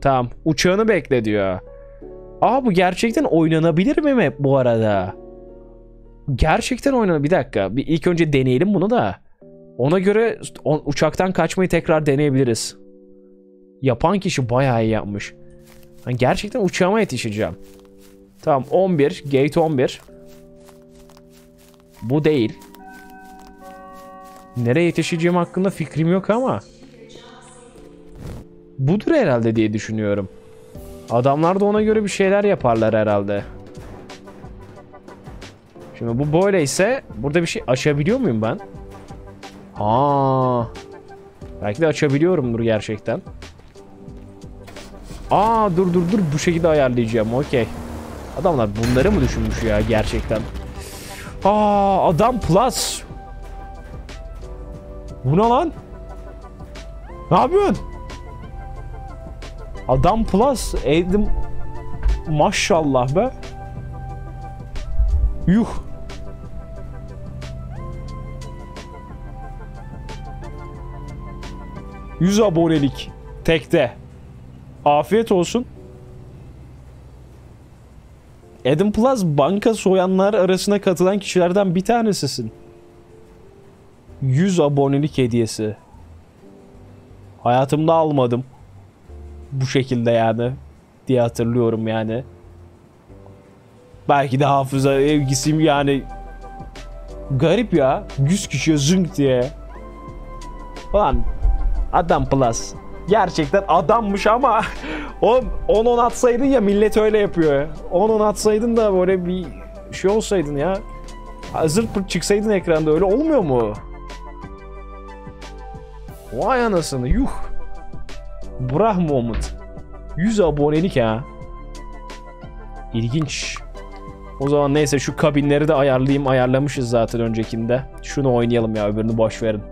Tamam. Uçağını bekle diyor. Aa, bu gerçekten oynanabilir mi bu arada? Gerçekten oynanabilir. Bir dakika. Bir ilk önce deneyelim bunu da. Ona göre uçaktan kaçmayı tekrar deneyebiliriz. Yapan kişi bayağı iyi yapmış. Yani gerçekten uçağıma yetişeceğim. Tamam, 11. Gate 11. Bu değil. Nereye yetişeceğim hakkında fikrim yok ama. Budur herhalde diye düşünüyorum. Adamlar da ona göre bir şeyler yaparlar herhalde. Şimdi bu böyleyse burada bir şey açabiliyor muyum ben? Aa, belki de açabiliyorumdur gerçekten. Aa, dur bu şekilde ayarlayacağım, okey. Adamlar bunları mı düşünmüş ya gerçekten? Aa, adam plus. Bu ne lan? Ne yapıyorsun? Adam plus edim. Maşallah be. Yuh. ...100 abonelik tekte. Afiyet olsun. Adam Plus banka soyanlar arasına katılan kişilerden bir tanesisin. 100 abonelik hediyesi. Hayatımda almadım. Bu şekilde yani. Diye hatırlıyorum yani. Belki de hafıza ilgisim yani. Garip ya. 100 kişiye zınk diye. Falan. Adam Plus. Gerçekten adammış ama 10-10 atsaydın ya, millet öyle yapıyor. 10-10 atsaydın da böyle bir şey olsaydın ya. Zırt pırt çıksaydın ekranda, öyle olmuyor mu? Vay anasını, yuh. Brah Muhammed. 100 abonelik ha. İlginç. O zaman neyse şu kabinleri de ayarlayayım. Ayarlamışız zaten öncekinde. Şunu oynayalım ya, öbürünü boş verin.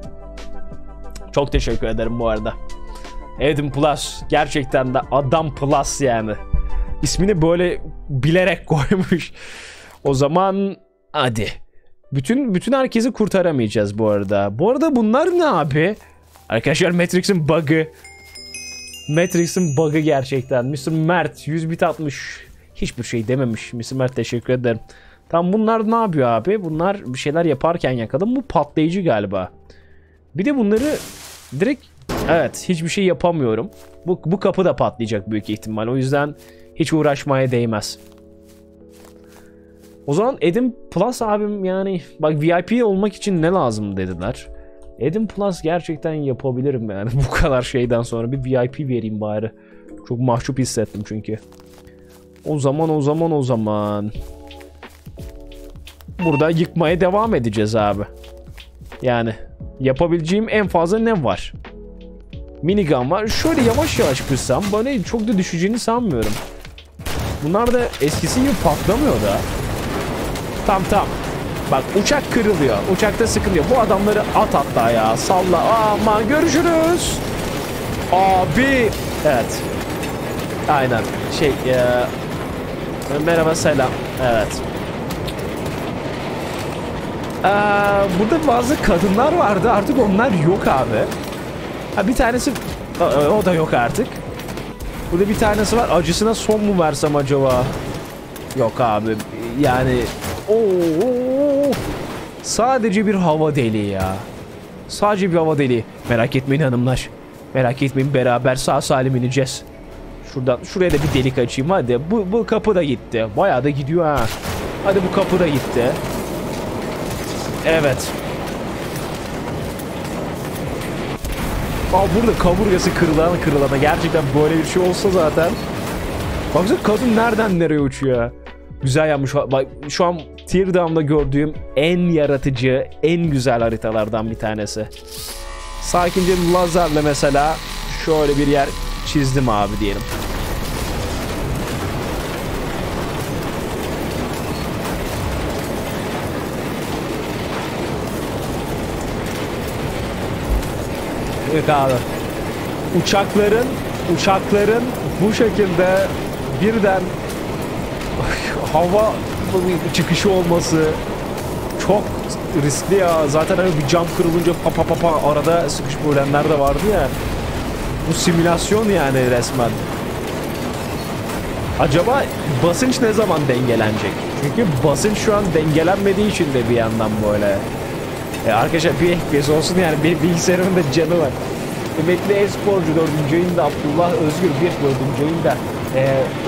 Çok teşekkür ederim bu arada. Adam Plus. Gerçekten de Adam Plus yani. İsmini böyle bilerek koymuş. O zaman hadi. Bütün herkesi kurtaramayacağız bu arada. Bu arada bunlar ne abi? Arkadaşlar Matrix'in bug'ı. Matrix'in bug'ı gerçekten. Mr. Mert 100 bit atmış. Hiçbir şey dememiş. Mr. Mert teşekkür ederim. Tam bunlar ne yapıyor abi? Bunlar bir şeyler yaparken yakaladım. Bu patlayıcı galiba. Bir de bunları direkt... Evet, hiçbir şey yapamıyorum. Bu kapı da patlayacak büyük ihtimal. O yüzden hiç uğraşmaya değmez. O zaman Adam Plus abim yani... Bak, VIP olmak için ne lazım dediler. Adam Plus gerçekten yapabilirim yani. Bu kadar şeyden sonra bir VIP vereyim bari. Çok mahcup hissettim çünkü. O zaman... burada yıkmaya devam edeceğiz abi. Yani yapabileceğim en fazla ne var? Minigun var. Şöyle yavaş yavaş kırsam bana çok da düşeceğini sanmıyorum. Bunlar da eskisi gibi patlamıyor da. Tam. Bak uçak kırılıyor. Uçakta sıkılıyor. Bu adamları at hatta ya. Salla. Aman görüşürüz. Abi. Evet. Aynen. Merhaba selam. Evet. Burada bazı kadınlar vardı. Artık onlar yok abi. Ha, bir tanesi... O da yok artık. Burada bir tanesi var. Acısına son mu versem acaba? Yok abi. Yani... Sadece bir hava deliği ya. Sadece bir hava deliği. Merak etmeyin hanımlar. Merak etmeyin, beraber sağ salim ineceğiz. Şuradan şuraya da bir delik açayım hadi. Bu kapı da gitti. Bayağı da gidiyor ha. Hadi bu kapı da gitti. Evet. Aa, burada kaburgası kırılana gerçekten böyle bir şey olsa zaten. Baksana kadın nereden nereye uçuyor. Güzel yapmış. Bak şu an Teardown'da gördüğüm en yaratıcı, en güzel haritalardan bir tanesi. Sakince lazerle mesela şöyle bir yer çizdim abi diyelim. Evet abi. Uçakların bu şekilde birden hava çıkışı olması çok riskli ya. Zaten hani bir cam kırılınca pa arada sıkışıp ölenler de vardı ya. Bu simülasyon yani resmen. Acaba basınç ne zaman dengelenecek? Çünkü basınç şu an dengelenmediği için de bir yandan böyle. Arkadaşlar bir FPS olsun yani, bir bilgisayarımın da canı var. Emekli e-sporcu 4. oyunda Abdullah Özgür 4. oyunda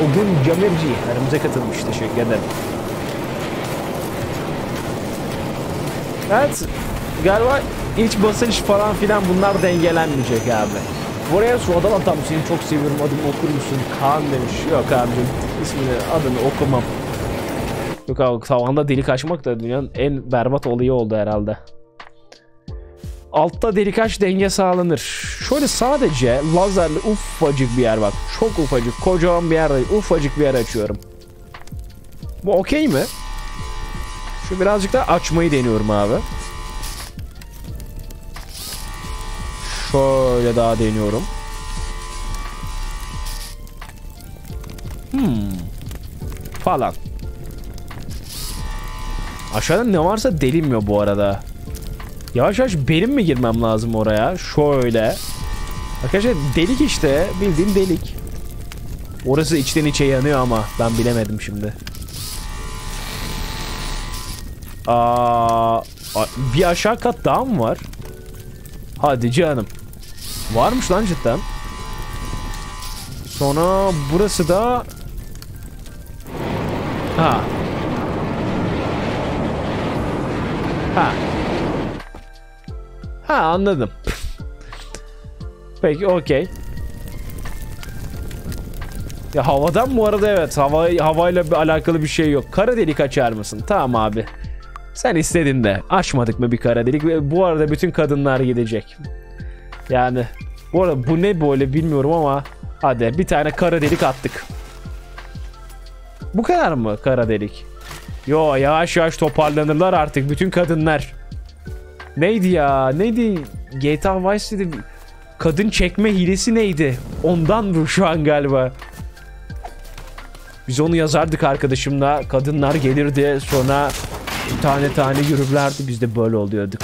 o gün Camerci aramıza katılmış. Teşekkür ederim. Evet. Galiba iç basınç falan filan bunlar dengelenmeyecek abi. Buraya su adam atam, seni çok seviyorum, adımı okur musun? Kaan demiş. Yok abicim, ismini adını okumam. Yok abi, tavanda delik açmak da dünyanın en berbat olayı oldu herhalde. Altta delik aç, denge sağlanır. Şöyle sadece lazerli ufacık bir yer, bak çok ufacık, kocaman bir yer değil, ufacık bir yer açıyorum. Bu okey mi? Şu birazcık daha açmayı deniyorum abi. Şöyle daha deniyorum. Falan. Aşağıda ne varsa delinmiyor bu arada. Yavaş yavaş benim mi girmem lazım oraya? Şöyle. Arkadaşlar delik işte. Bildiğin delik. Orası içten içe yanıyor ama ben bilemedim şimdi. Bir aşağı kat daha mı var? Hadi canım. Varmış lan cidden. Sonra burası da... Ha anladım. Peki okey. Ya havadan bu arada, evet, havayla alakalı bir şey yok. Kara delik açar mısın? Tamam abi. Sen istedin de açmadık mı bir kara delik? Bu arada bütün kadınlar gidecek. Yani bu arada bu ne böyle bilmiyorum ama hadi bir tane kara delik attık. Bu kadar mı kara delik? Yo, yavaş yavaş toparlanırlar artık bütün kadınlar. Neydi ya? Neydi? GTA Vice City'de kadın çekme hilesi neydi? Ondan bu şu an galiba. Biz onu yazardık arkadaşımla. Kadınlar gelirdi. Sonra tane tane yürürlerdi. Biz de böyle oluyorduk.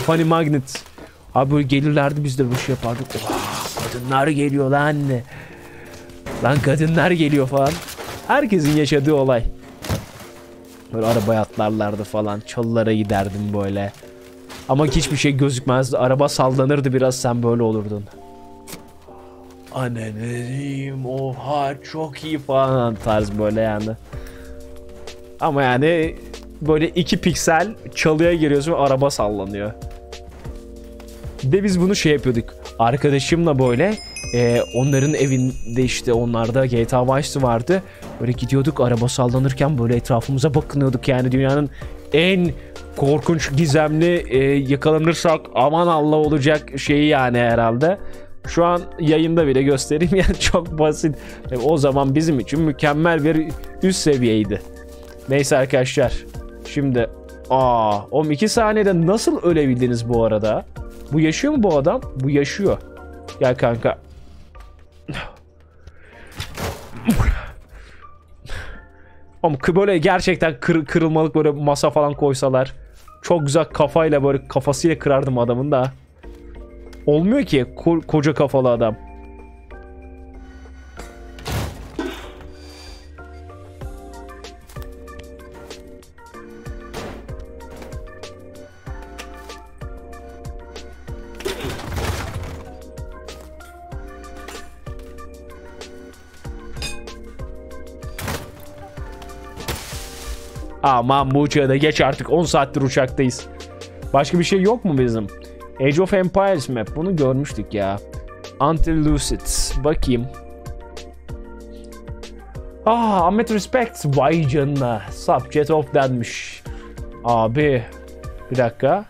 Funny Magnet. Abi böyle gelirlerdi. Biz de bu şey yapardık. Oh, kadınlar geliyor lan. Lan kadınlar geliyor falan. Herkesin yaşadığı olay. Böyle arabaya atlarlardı falan. Çalılara giderdim böyle. Ama hiçbir şey gözükmezdi. Araba sallanırdı biraz, sen böyle olurdun. Anneciğim oha çok iyi falan tarz böyle yani. Ama yani böyle 2 piksel çalıya giriyorsun ve araba sallanıyor. Bir de biz bunu şey yapıyorduk. Arkadaşımla böyle Onların evinde işte onlarda GTA Vice vardı. Böyle gidiyorduk, araba sallanırken böyle etrafımıza bakınıyorduk. Yani dünyanın en korkunç, gizemli, yakalanırsak aman Allah olacak şeyi yani herhalde. Şu an yayında bile göstereyim yani, çok basit. O zaman bizim için mükemmel bir üst seviyeydi. Neyse arkadaşlar. Şimdi oğlum 2 saniyede nasıl ölebildiniz bu arada? Bu yaşıyor mu bu adam? Bu yaşıyor. Gel kanka. Ama böyle gerçekten kırılmalık böyle masa falan koysalar çok güzel, kafayla böyle kafasıyla kırardım adamın da. Olmuyor ki, koca kafalı adam. Aman bu uçağı da geç artık, 10 saattir uçaktayız. Başka bir şey yok mu bizim? Age of Empires map, bunu görmüştük ya. Until Lucid, bakayım. Ahmet Respect, vay canına. Subject of denmiş. Abi bir dakika.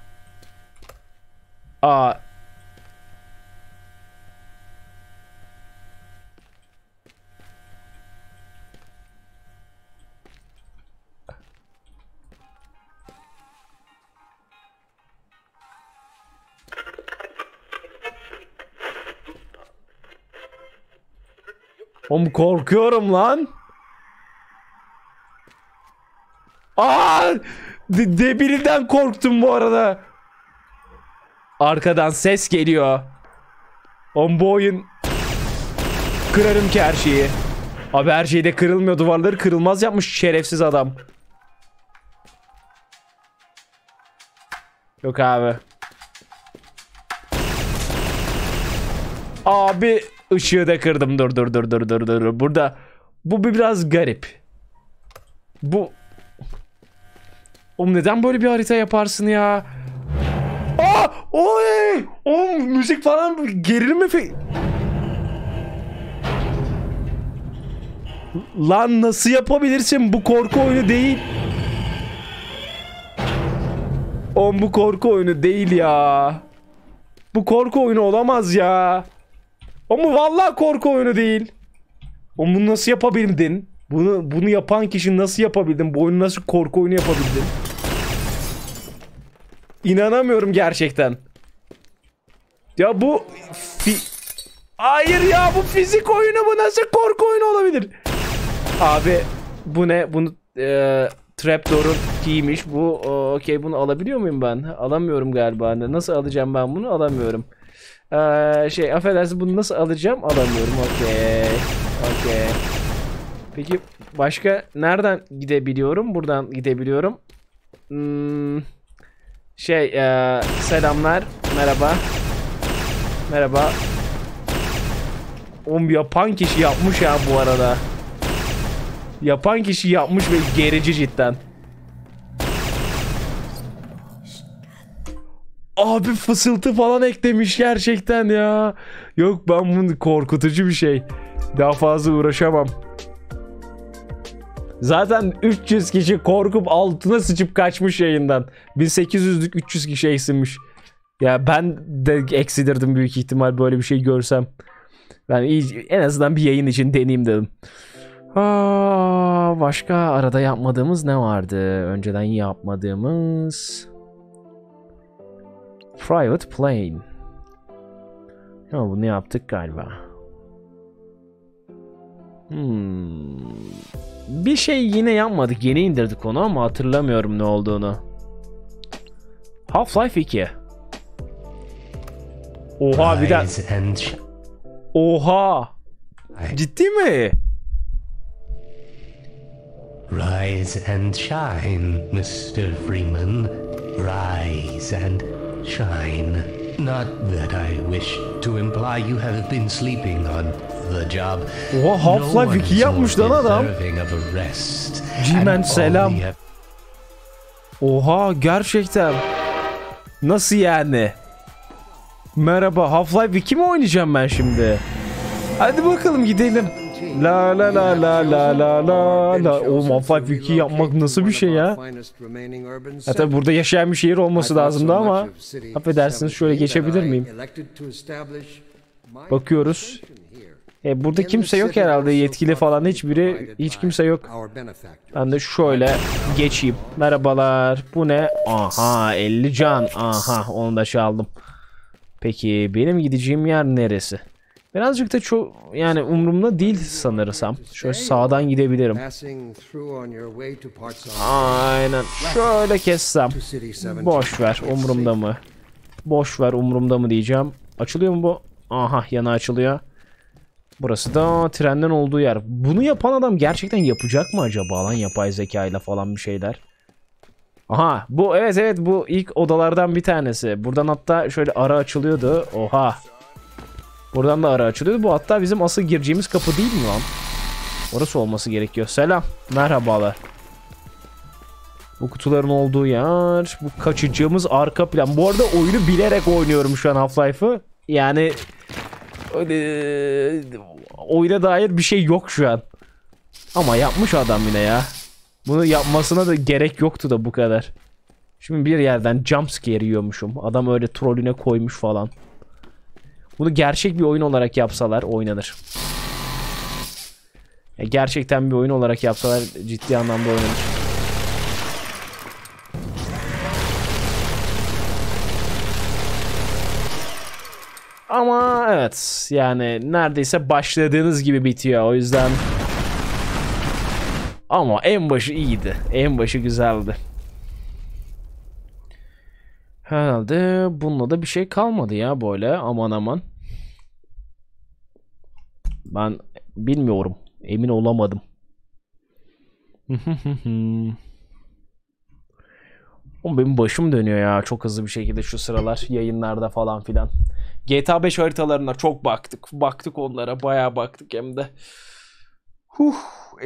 Oğlum korkuyorum lan. Debilden korktum bu arada. Arkadan ses geliyor. Oğlum bu oyun, kırarım ki her şeyi. Abi her şeyde kırılmıyor, duvarları kırılmaz yapmış şerefsiz adam. Yok abi. Abi ışığı da kırdım. Dur. Burada bu biraz garip. Bu oğlum neden böyle bir harita yaparsın ya? Oy! Oğlum müzik falan gerir mi? Lan nasıl yapabilirsin? Bu korku oyunu değil. Oğlum bu korku oyunu değil ya. Bu korku oyunu olamaz ya. Ama vallahi korku oyunu değil. Oğlum bunu nasıl yapabildin? Bunu yapan kişi nasıl yapabildin? Bu oyunu nasıl korku oyunu yapabildin? İnanamıyorum gerçekten. Ya bu... Hayır ya, bu fizik oyunu, bu nasıl korku oyunu olabilir? Abi bu ne? Bunu trapdoor'un giymiş. Bu okey, bunu alabiliyor muyum ben? Alamıyorum galiba. Nasıl alacağım ben bunu? Alamıyorum. Affedersin, bunu nasıl alacağım? Alamıyorum. Okey. Peki başka nereden gidebiliyorum? Buradan gidebiliyorum. Selamlar. Merhaba. Oğlum yapan kişi yapmış ya bu arada. Yapan kişi yapmış ve gerici cidden. Abi fısıltı falan eklemiş gerçekten ya. Yok ben bunu, korkutucu bir şey. Daha fazla uğraşamam. Zaten 300 kişi korkup altına sıçıp kaçmış yayından. 1800'lük 300 kişi eksilmiş. Ya ben de eksilirdim büyük ihtimal böyle bir şey görsem. Yani en azından bir yayın için deneyeyim dedim. Başka arada yapmadığımız ne vardı? Önceden yapmadığımız... Private Plane. Ama bunu yaptık galiba. Bir şey yine yapmadık. Yeni indirdik onu ama hatırlamıyorum ne olduğunu. Half-Life 2. Oha bir daha. Oha. Ciddi mi? Rise and shine, Mr. Freeman. Rise and shine. Not that I wish to imply you have been sleeping on the job. Oha, Half-Life 2 yapmış lan adam. Cimen selam. Oha gerçekten. Nasıl yani? Merhaba, Half-Life 2 mi oynayacağım ben şimdi? Hadi bakalım gidelim. La la la la la la la la. O Mafak 2 yapmak nasıl bir şey ya? Ya tabi burada yaşayan bir şehir olması lazımdı ama. Affedersiniz, şöyle geçebilir miyim? Bakıyoruz. Burada kimse yok herhalde, yetkili falan hiçbiri, hiç kimse yok. Ben de şöyle geçeyim. Merhabalar. Bu ne? Aha 50 can. Aha onu da çaldım. Peki benim gideceğim yer neresi? Birazcık da çok yani umurumda değil sanırsam. Şöyle sağdan gidebilirim. Aynen. Şöyle kessem. Boş ver umurumda mı? Boş ver umurumda mı diyeceğim. Açılıyor mu bu? Aha yana açılıyor. Burası da trenden olduğu yer. Bunu yapan adam gerçekten yapacak mı acaba lan yapay zekayla falan bir şeyler? Aha bu evet bu ilk odalardan bir tanesi. Buradan hatta şöyle ara açılıyordu. Oha. Buradan da ara açılıyordu. Bu hatta bizim asıl gireceğimiz kapı değil mi lan? Orası olması gerekiyor. Selam. Merhabalar. Bu kutuların olduğu yer. Bu kaçacağımız arka plan. Bu arada oyunu bilerek oynuyorum şu an Half-Life'ı. Yani... oyuna dair bir şey yok şu an. Ama yapmış adam yine ya. Bunu yapmasına da gerek yoktu da bu kadar. Şimdi bir yerden jumpscare yiyormuşum. Adam öyle trollüne koymuş falan. Bunu gerçek bir oyun olarak yapsalar oynanır. Ya gerçekten bir oyun olarak yapsalar ciddi anlamda oynanır. Ama evet yani neredeyse başladığınız gibi bitiyor o yüzden. Ama en başı iyiydi. En başı güzeldi. Herhalde bununla da bir şey kalmadı ya böyle aman aman. Ben bilmiyorum. Emin olamadım. Oğlum benim başım dönüyor ya çok hızlı bir şekilde şu sıralar yayınlarda falan filan. GTA 5 haritalarına çok baktık. Baktık onlara bayağı baktık hem de.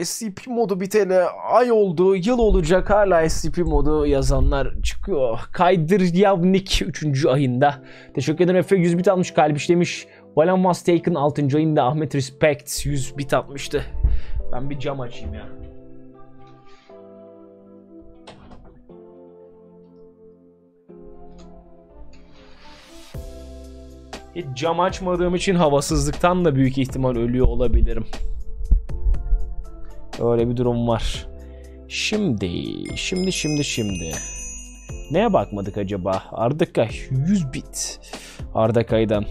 SCP modu biteli ay oldu, yıl olacak hala SCP modu yazanlar çıkıyor. Kaydıryavnik 3. ayında. Teşekkür ederim Efe 100 bit atmış, kalp işlemiş. Balan was taken 6. ayında. Ahmet Respect 100 bit atmıştı. Ben bir cam açayım ya. Hiç cam açmadığım için havasızlıktan da büyük ihtimal ölüyor olabilirim. Öyle bir durum var. Şimdi. Neye bakmadık acaba? Ardaka 100 bit. Ardaka'dan.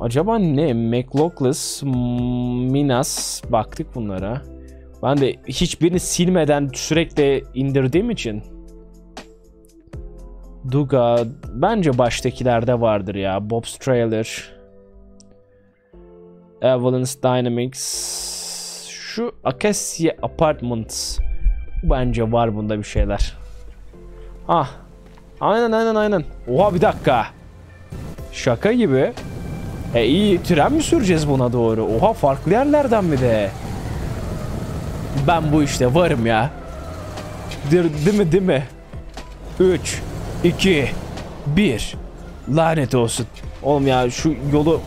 Acaba ne? McLaughlin's, Minas. Baktık bunlara. Ben de hiçbirini silmeden sürekli indirdiğim için. Duga. Bence baştakilerde vardır ya. Bob's Trailer. Avalanche Dynamics. Şu Acacia Apartments. Bence var bunda bir şeyler. Ah. Aynen. Oha bir dakika. Şaka gibi. İyi tren mi süreceğiz buna doğru? Oha farklı yerlerden bir de. Ben bu işte varım ya. Değil mi? 3, 2, 1. Lanet olsun. Oğlum ya şu yolu...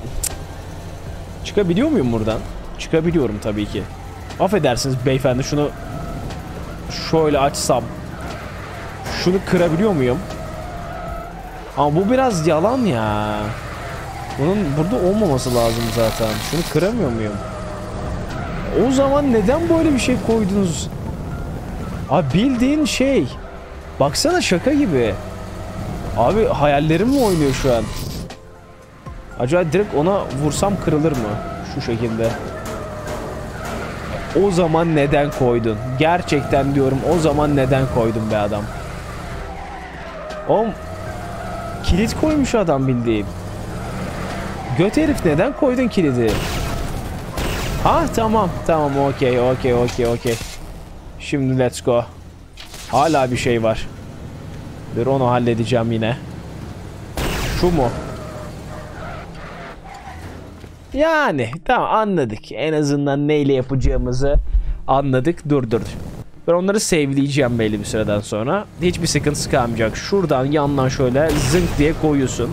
Çıkabiliyor muyum buradan? Çıkabiliyorum tabii ki. Affedersiniz beyefendi şunu şöyle açsam. Şunu kırabiliyor muyum? Ama bu biraz yalan ya. Bunun burada olmaması lazım zaten. Şunu kıramıyor muyum? O zaman neden böyle bir şey koydunuz? Abi bildiğin şey. Baksana şaka gibi. Abi hayallerimle oynuyor şu an. Acaba direkt ona vursam kırılır mı? Şu şekilde. O zaman neden koydun? Gerçekten diyorum o zaman neden koydun be adam? Oğlum kilit koymuş adam bildiğim. Göt herif neden koydun kilidi? Ha tamam okey. Şimdi let's go. Hala bir şey var. Dur onu halledeceğim yine. Şu mu? Yani tamam anladık. En azından neyle yapacağımızı anladık. Dur. Ben onları save'leyeceğim belli bir süreden sonra. Hiçbir sıkıntı kalmayacak. Şuradan yandan şöyle zınk diye koyuyorsun.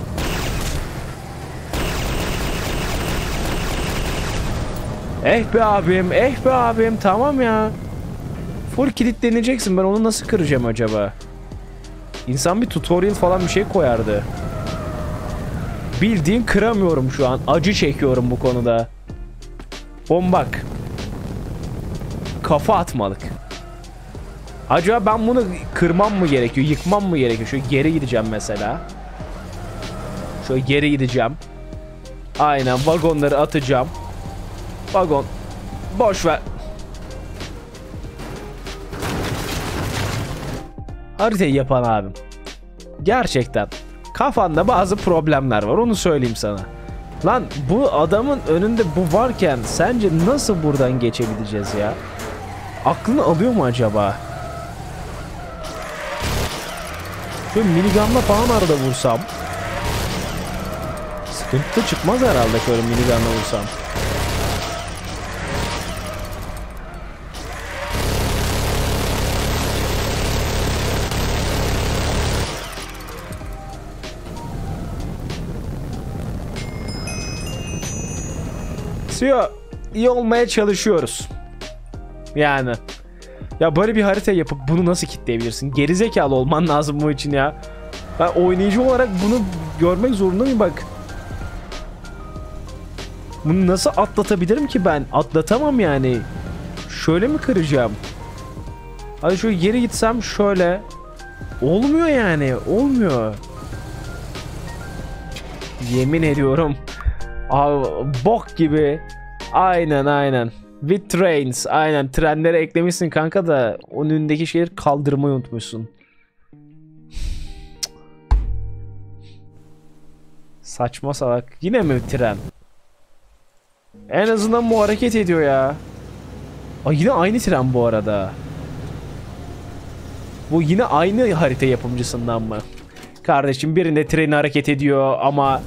Eh be abim, tamam ya. Full kilitleneceksin, ben onu nasıl kıracağım acaba? İnsan bir tutorial falan bir şey koyardı. Bildiğin kıramıyorum şu an, acı çekiyorum bu konuda. Bombak. Kafa atmalık. Acaba ben bunu kırmam mı gerekiyor, yıkmam mı gerekiyor? Şöyle geri gideceğim mesela. Şöyle geri gideceğim. Aynen, vagonları atacağım. Vagon. Boş ver. Haritayı yapan abim. Gerçekten. Kafanda bazı problemler var, onu söyleyeyim sana. Lan bu adamın önünde bu varken sence nasıl buradan geçebileceğiz ya? Aklını alıyor mu acaba? Şöyle minigunla falan arada vursam. Sıkıntı çıkmaz herhalde şöyle minigunla vursam. İyi olmaya çalışıyoruz. Yani. Ya böyle bir harita yapıp bunu nasıl kitleyebilirsin? Gerizekalı olman lazım bu için ya. Ben oyuncu olarak bunu görmek zorunda mıyım bak? Bunu nasıl atlatabilirim ki ben? Atlatamam yani. Şöyle mi kıracağım? Hadi şöyle geri gitsem şöyle. Olmuyor yani. Olmuyor. Yemin ediyorum. Abi, bok gibi. Aynen. With trains. Aynen, trenlere eklemişsin kanka da onun önündeki şeyleri kaldırmayı unutmuşsun. Saçma salak. Yine mi tren? En azından bu hareket ediyor ya. Aa, yine aynı tren bu arada. Bu yine aynı harita yapımcısından mı? Kardeşim birinde treni hareket ediyor ama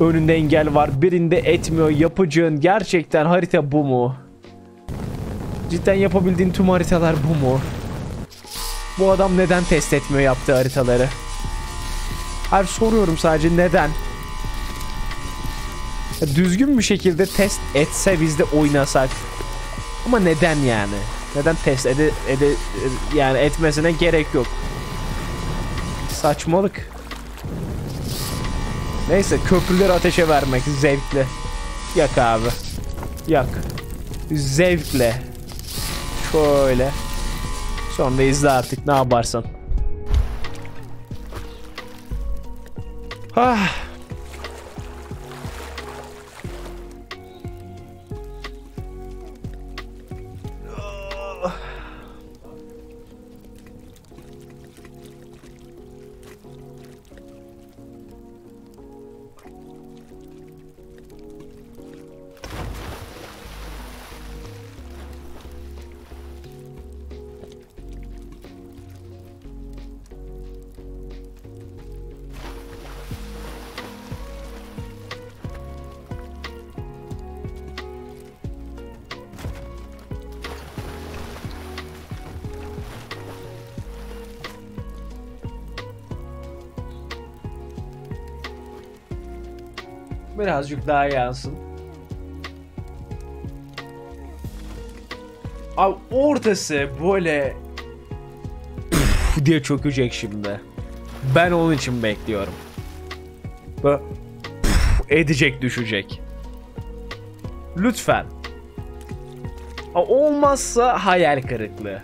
önünde engel var, birinde etmiyor. Yapıcığın gerçekten harita bu mu? Cidden yapabildiğin tüm haritalar bu mu? Bu adam neden test etmiyor yaptığı haritaları? Her soruyorum sadece, neden? Ya, düzgün bir şekilde test etse biz de oynasak. Ama neden yani? Neden test yani etmesine gerek yok. Saçmalık. Neyse, köprüleri ateşe vermek zevkli. Yak abi. Yak. Zevkle. Şöyle. Sonra izle artık ne yaparsan. Ah. Birazcık daha yansın. Abi ortası böyle diye çökecek şimdi. Ben onun için bekliyorum. Böyle edecek, düşecek. Lütfen. Abi olmazsa hayal kırıklığı.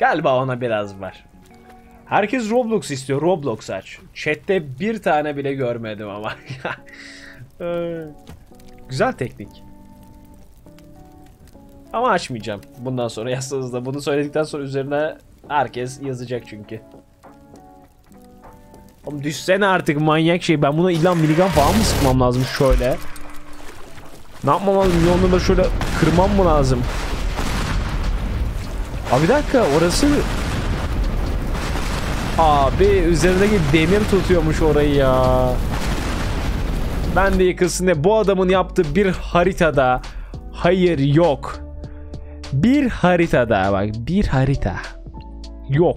Galiba ona biraz var. Herkes Roblox istiyor. Roblox aç. Chat'te bir tane bile görmedim ama. Güzel teknik. Ama açmayacağım. Bundan sonra yazsanız da bunu söyledikten sonra üzerine herkes yazacak çünkü. Oğlum düşsene artık manyak şey. Ben buna illa minigun falan mı sıkmam lazım şöyle? Ne yapmam lazım? Yolunu da şöyle kırmam mı lazım? Abi bir dakika, orası... Abi üzerindeki demir tutuyormuş orayı ya. Ben de yıkılsın diye bu adamın yaptığı bir haritada. Hayır, yok. Bir haritada bak, bir harita. Yok.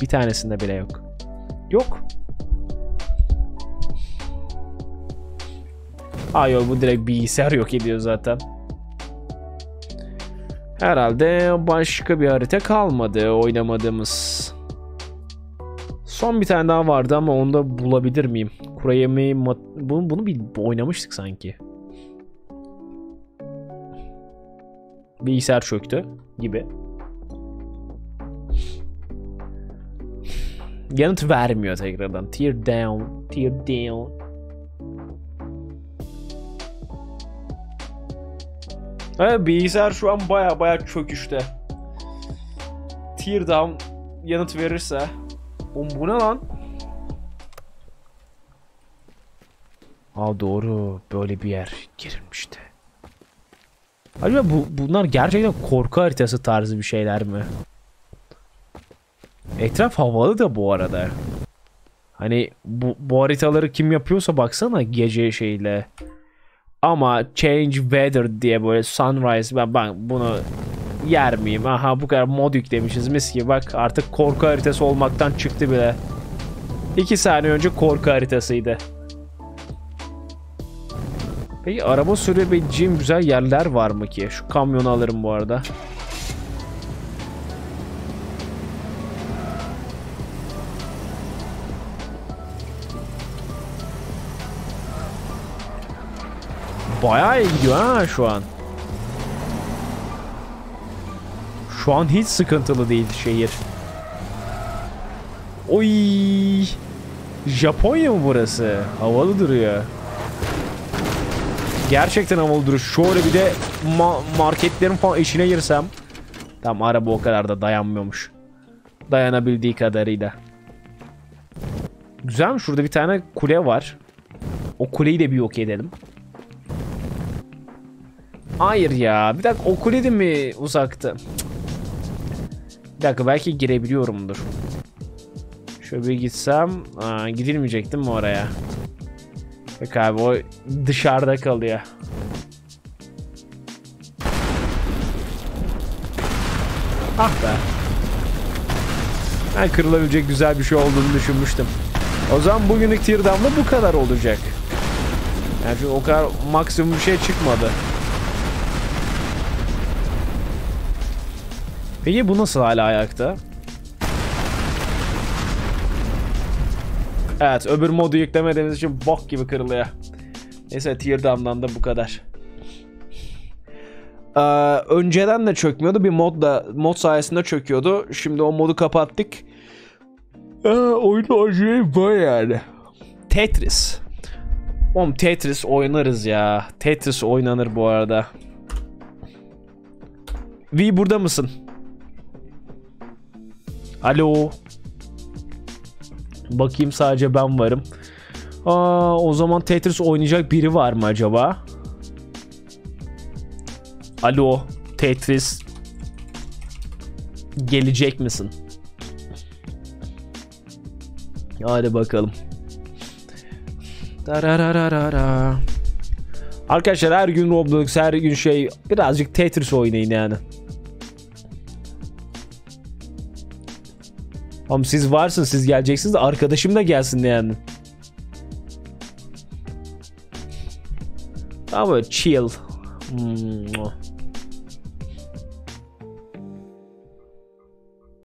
Bir tanesinde bile yok. Yok. Ayol bu direkt bilgisayar yok ediyor zaten. Herhalde başka bir harita kalmadı oynamadığımız. Son bir tane daha vardı ama onu da bulabilir miyim? Kura yemeği... Bunu bir oynamıştık sanki. Bilgisayar çöktü gibi. Yanıt vermiyor tekrardan. Tear down, tear down. Evet, bilgisayar şu an baya çöküşte. Tear down yanıt verirse... Oğlum bu ne lan? Aa doğru, böyle bir yer girilmişti. Acaba bunlar gerçekten korku haritası tarzı bir şeyler mi? Etraf havalı da bu arada. Hani bu haritaları kim yapıyorsa baksana gece şeyle. Ama change weather diye böyle sunrise ben bunu yer miyim? Aha bu kadar mod yüklemişiz mis gibi, bak artık korku haritası olmaktan çıktı bile. 2 saniye önce korku haritasıydı. Peki araba sürebileceğim güzel yerler var mı ki? Şu kamyonu alırım bu arada. Bayağı iyi gidiyor ha şu an. Şu an hiç sıkıntılı değil şehir. Oy, Japonya mı burası? Havalı duruyor. Gerçekten havalı duruyor. Şöyle bir de marketlerin falan içine girsem. Tam araba o kadar da dayanmıyormuş. Dayanabildiği kadarıyla. Güzelmiş, şurada bir tane kule var. O kuleyi de bir yok edelim. Hayır ya, bir dakika, o kule de mi uzaktı? Bir dakika, belki girebiliyorumdur. Şöyle bir gitsem... Aa, gidilmeyecektim mi oraya? Bak abi, o dışarıda kalıyor. Ah be. Ben kırılabilecek güzel bir şey olduğunu düşünmüştüm. O zaman bugünlük tier down'da bu kadar olacak. Yani çünkü o kadar maksimum bir şey çıkmadı. Peki bu nasıl hala ayakta? Evet, öbür modu yüklemediğimiz için bok gibi kırılıyor. Neyse, tier down'dan da bu kadar. Önceden de çökmüyordu, bir mod sayesinde çöküyordu. Şimdi o modu kapattık. Oyunu acayip böyle yani. Tetris. Oğlum Tetris oynarız ya. Tetris oynanır bu arada. V burada mısın? Alo. Bakayım, sadece ben varım. Aa, o zaman Tetris oynayacak biri var mı acaba? Alo Tetris, gelecek misin? Hadi bakalım. Dararararara. Arkadaşlar her gün Roblox, her gün şey, birazcık Tetris oynayın yani. Ama siz varsınız, siz geleceksiniz de arkadaşım da gelsin yani. Ama chill.